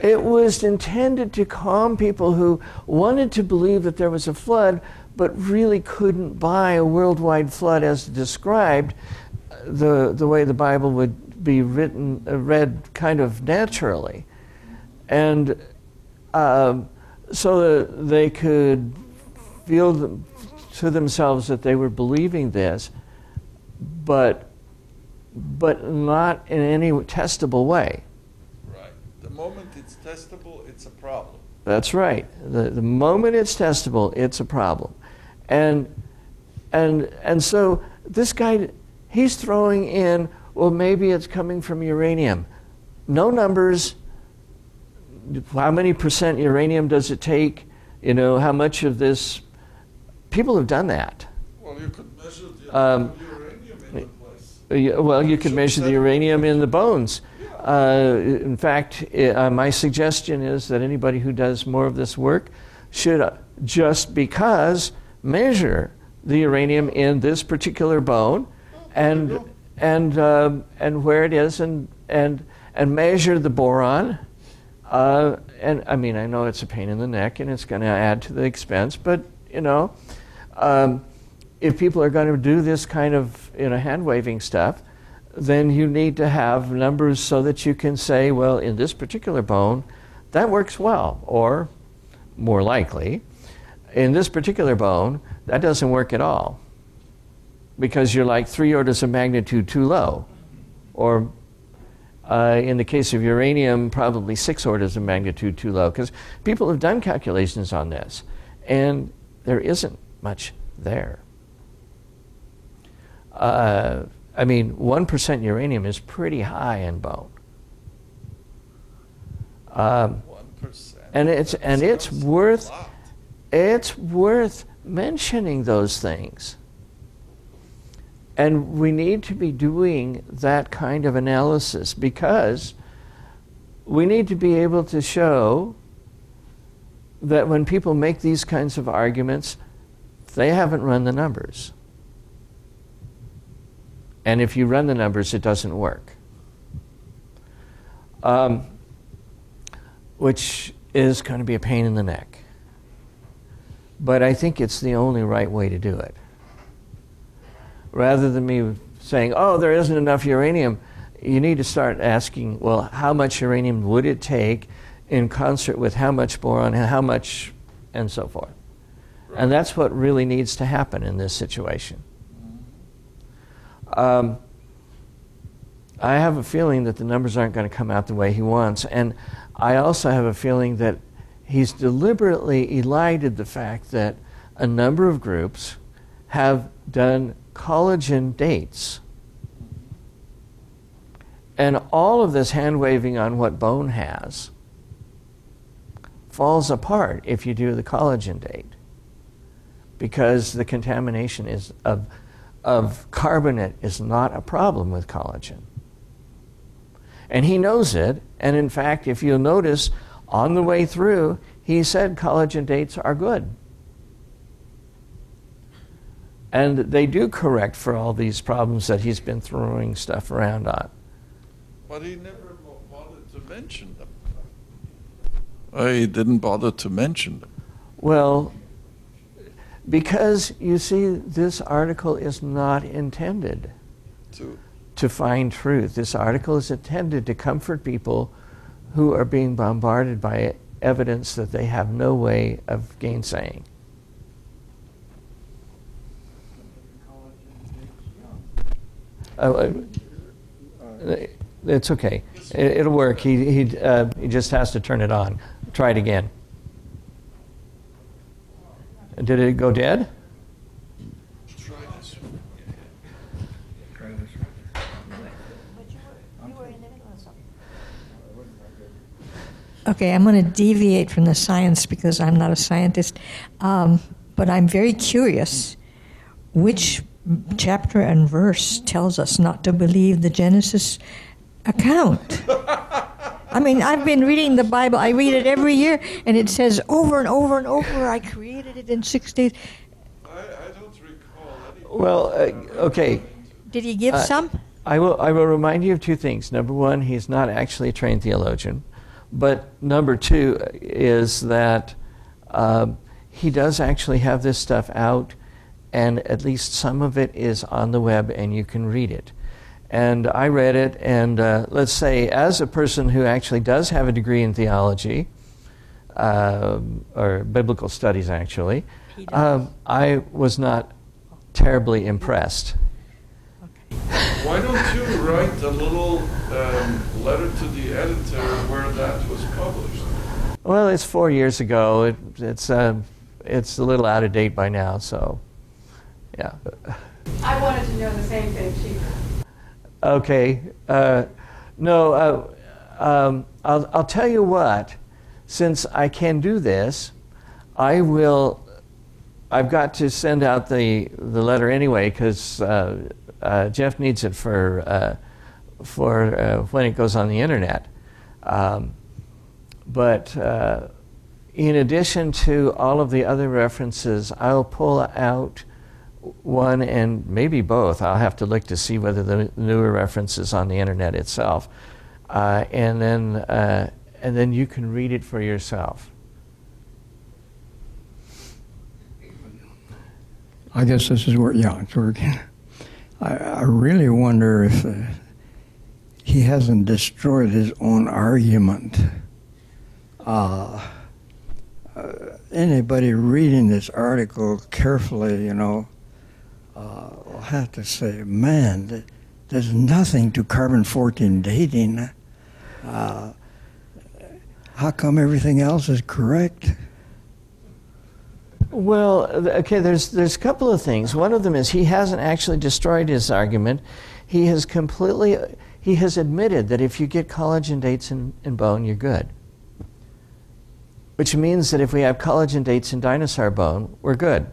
It was intended to calm people who wanted to believe that there was a flood, but really couldn't buy a worldwide flood as described, the way the Bible would be written, read kind of naturally. And so they could feel to themselves that they were believing this, but not in any testable way. The moment it's testable, it's a problem. That's right. The moment it's testable, it's a problem. And so this guy, he's throwing in, well, maybe it's coming from uranium. No numbers. How many percent uranium does it take? You know, how much of this? People have done that. Well, you could measure the uranium in the place. Well, you could measure the uranium in the bones. In fact, my suggestion is that anybody who does more of this work should, just because, measure the uranium in this particular bone, and where it is, and measure the boron. And I mean, I know it's a pain in the neck, and it's going to add to the expense, but you know, if people are going to do this kind of hand-waving stuff, then you need to have numbers so that you can say, well, in this particular bone, that works well. Or, more likely, in this particular bone, that doesn't work at all, because you're like 3 orders of magnitude too low. Or, in the case of uranium, probably 6 orders of magnitude too low, because people have done calculations on this, and there isn't much there. I mean, 1% uranium is pretty high in bone, 1%, and it's worth mentioning those things. And we need to be doing that kind of analysis, because we need to be able to show that when people make these kinds of arguments, they haven't run the numbers. And if you run the numbers, it doesn't work. Which is going to be a pain in the neck. But I think it's the only right way to do it. Rather than me saying, oh, there isn't enough uranium, you need to start asking, well, how much uranium would it take in concert with how much boron, and how much, and so forth. Right. And that's what really needs to happen in this situation. I have a feeling that the numbers aren't going to come out the way he wants, and I also have a feeling that he's deliberately elided the fact that a number of groups have done collagen dates. And all of this hand-waving on what bone has falls apart if you do the collagen date, because the contamination is of of carbonate is not a problem with collagen. And he knows it. And in fact, if you'll notice, on the way through, he said collagen dates are good. And they do correct for all these problems that he's been throwing stuff around on. But he never bothered to mention them. He didn't bother to mention them. Well, because, you see, this article is not intended to find truth. This article is intended to comfort people who are being bombarded by evidence that they have no way of gainsaying. It's okay. It'll work. He just has to turn it on. Try it again. Did it go dead? Try this one. Try this one. But you were in the middle of something. Okay, I'm going to deviate from the science because I'm not a scientist. But I'm very curious which chapter and verse tells us not to believe the Genesis account. I mean, I've been reading the Bible. I read it every year, and it says over and over and over, I created it in 6 days. I don't recall any. Well, okay. Did he give some? I will remind you of two things. Number one, he's not actually a trained theologian. But number two is that he does actually have this stuff out, and at least some of it is on the web, and you can read it. And I read it, and let's say, as a person who actually does have a degree in theology, or biblical studies actually, I was not terribly impressed. Okay. Why don't you write a little letter to the editor where that was published? Well, it's 4 years ago. It's a little out of date by now, so yeah. I wanted to know the same thing, Chief. Okay, I'll tell you what, since I can do this, I've got to send out the letter anyway, because Jeff needs it for when it goes on the internet. But in addition to all of the other references, I'll pull out one and maybe both. I'll have to look to see whether the newer reference is on the internet itself, and then you can read it for yourself. I guess this is where, yeah, it's working. I really wonder if he hasn't destroyed his own argument. Anybody reading this article carefully, you know, I'll have to say, man, there's nothing to carbon-14 dating. How come everything else is correct? Well, okay, there's a couple of things. One of them is he hasn't actually destroyed his argument. He has admitted that if you get collagen dates in bone, you're good. Which means that if we have collagen dates in dinosaur bone, we're good.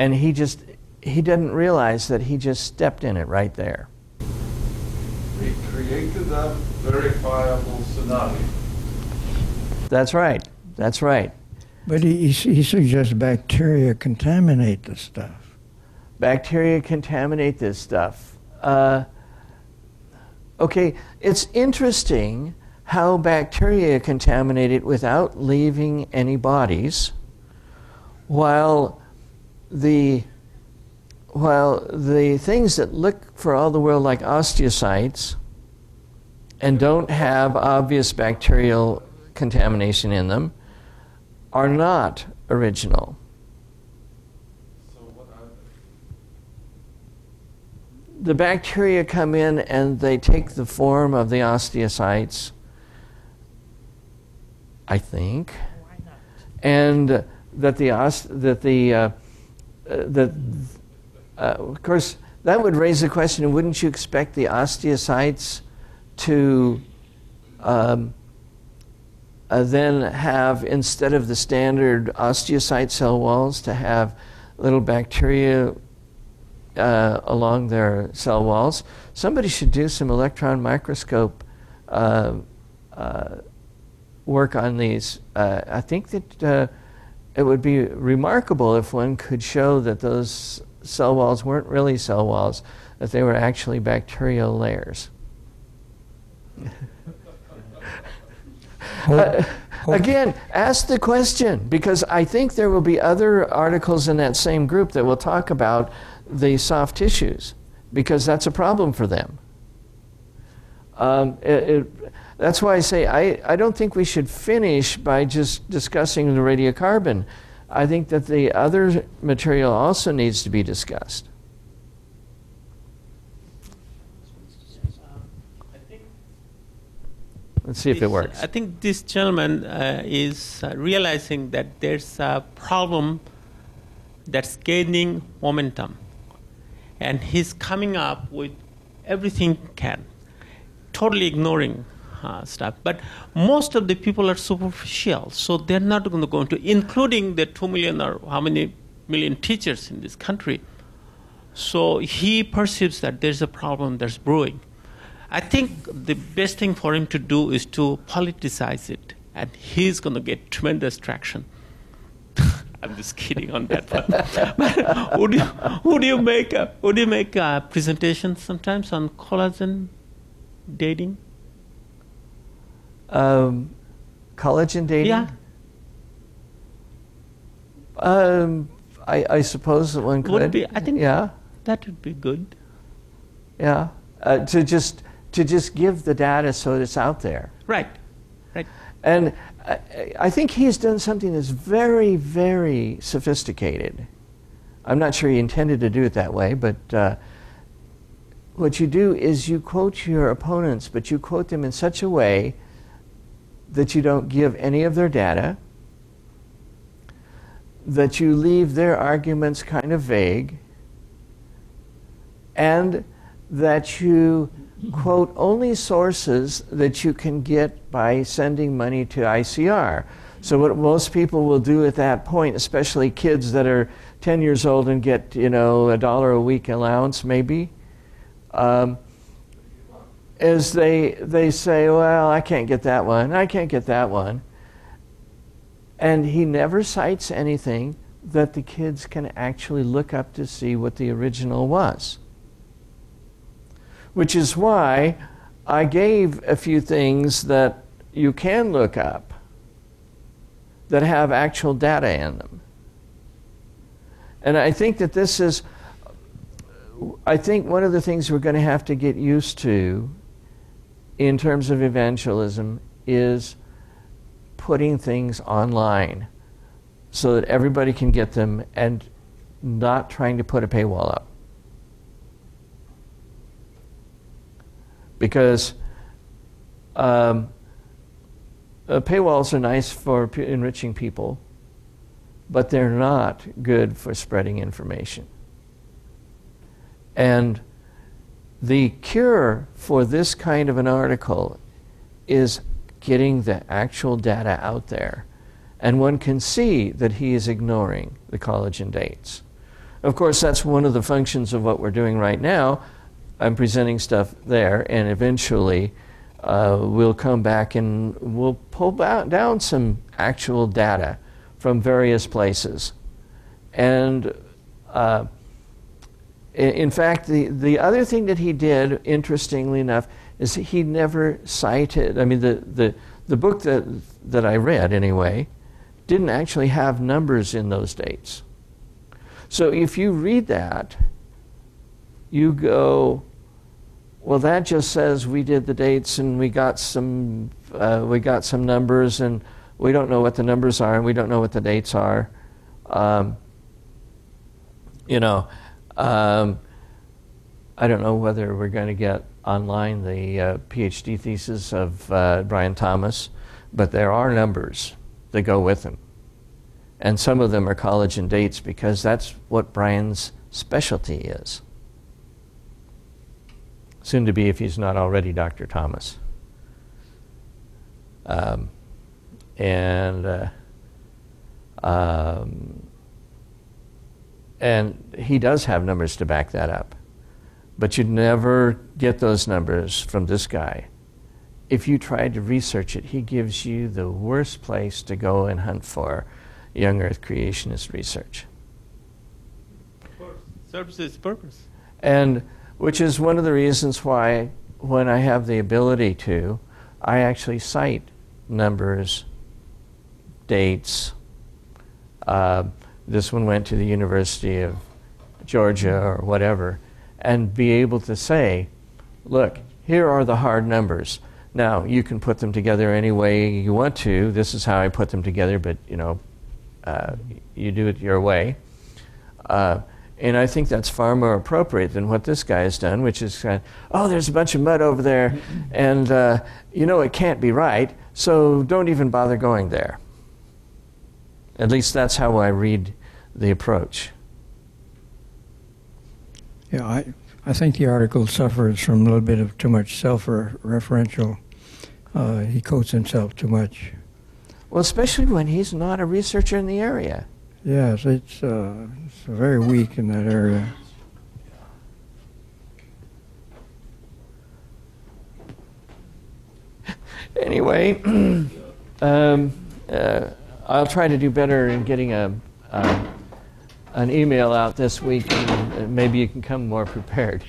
And he didn't realize that he just stepped in it right there. We created a verifiable tsunami. That's right. That's right. But he suggests bacteria contaminate this stuff. Bacteria contaminate this stuff. Okay, it's interesting how bacteria contaminate it without leaving any bodies, while the things that look for all the world like osteocytes and don't have obvious bacterial contamination in them are not original. So what are they? The bacteria come in and they take the form of the osteocytes, I think. Why not? And of course, that would raise the question, wouldn't you expect the osteocytes to then have, instead of the standard osteocyte cell walls, to have little bacteria along their cell walls. Somebody should do some electron microscope work on these. I think that it would be remarkable if one could show that those cell walls weren't really cell walls, that they were actually bacterial layers. Again, ask the question, because I think there will be other articles in that same group that will talk about the soft tissues, because that's a problem for them. That's why I say I don't think we should finish by just discussing the radiocarbon. I think that the other material also needs to be discussed. Let's see if it works. I think this gentleman is realizing that there's a problem that's gaining momentum. And he's coming up with everything can, totally ignoring stuff. But most of the people are superficial, so they're not going to go into, including the 2 million or how many million teachers in this country. So he perceives that there's a problem that's brewing. I think the best thing for him to do is to politicize it, and he's going to get tremendous traction. I'm just kidding on that one. But would you make a presentation sometimes on collagen dating? Collagen dating? Yeah. I suppose that one could. Would be, I think. Yeah. That would be good. Yeah. To just give the data so it's out there. Right, right. And I think he's done something that's very, very sophisticated. I'm not sure he intended to do it that way, but what you do is you quote your opponents, but you quote them in such a way that you don't give any of their data, that you leave their arguments kind of vague, and that you quote only sources that you can get by sending money to ICR. So what most people will do at that point, especially kids that are 10 years old and get, you know, $1 a week allowance maybe, is they say, well, I can't get that one, I can't get that one. And he never cites anything that the kids can actually look up to see what the original was. Which is why I gave a few things that you can look up that have actual data in them. And I think that this is, I think one of the things we're going to have to get used to in terms of evangelism is putting things online so that everybody can get them and not trying to put a paywall up. Because paywalls are nice for enriching people, but they're not good for spreading information. And the cure for this kind of an article is getting the actual data out there. And one can see that he is ignoring the collagen dates. Of course, that's one of the functions of what we're doing right now. I'm presenting stuff there, and eventually we'll come back and we'll pull down some actual data from various places. And in fact, the other thing that he did, interestingly enough, is he never cited, I mean, the book that I read anyway, didn't actually have numbers in those dates. So if you read that, you go, well, that just says we did the dates and we got some numbers, and we don't know what the numbers are and we don't know what the dates are. I don't know whether we're going to get online the PhD thesis of Brian Thomas, but there are numbers that go with them, and some of them are collagen dates because that's what Brian's specialty is. Soon to be, if he's not already, Dr. Thomas. And he does have numbers to back that up. But you'd never get those numbers from this guy. If you tried to research it, he gives you the worst place to go and hunt for young Earth creationist research. Of course, it serves its purpose. And which is one of the reasons why, when I have the ability to, I actually cite numbers, dates. This one went to the University of Georgia or whatever, and be able to say, look, here are the hard numbers. Now, you can put them together any way you want to. This is how I put them together, but you know, you do it your way. And I think that's far more appropriate than what this guy has done, which is, oh, there's a bunch of mud over there, and you know it can't be right, so don't even bother going there. At least that's how I read the approach. Yeah, I think the article suffers from a little bit of too much self-referential. He quotes himself too much. Well, especially when he's not a researcher in the area. Yes, it's very weak in that area. Anyway, I'll try to do better in getting an email out this week, and maybe you can come more prepared.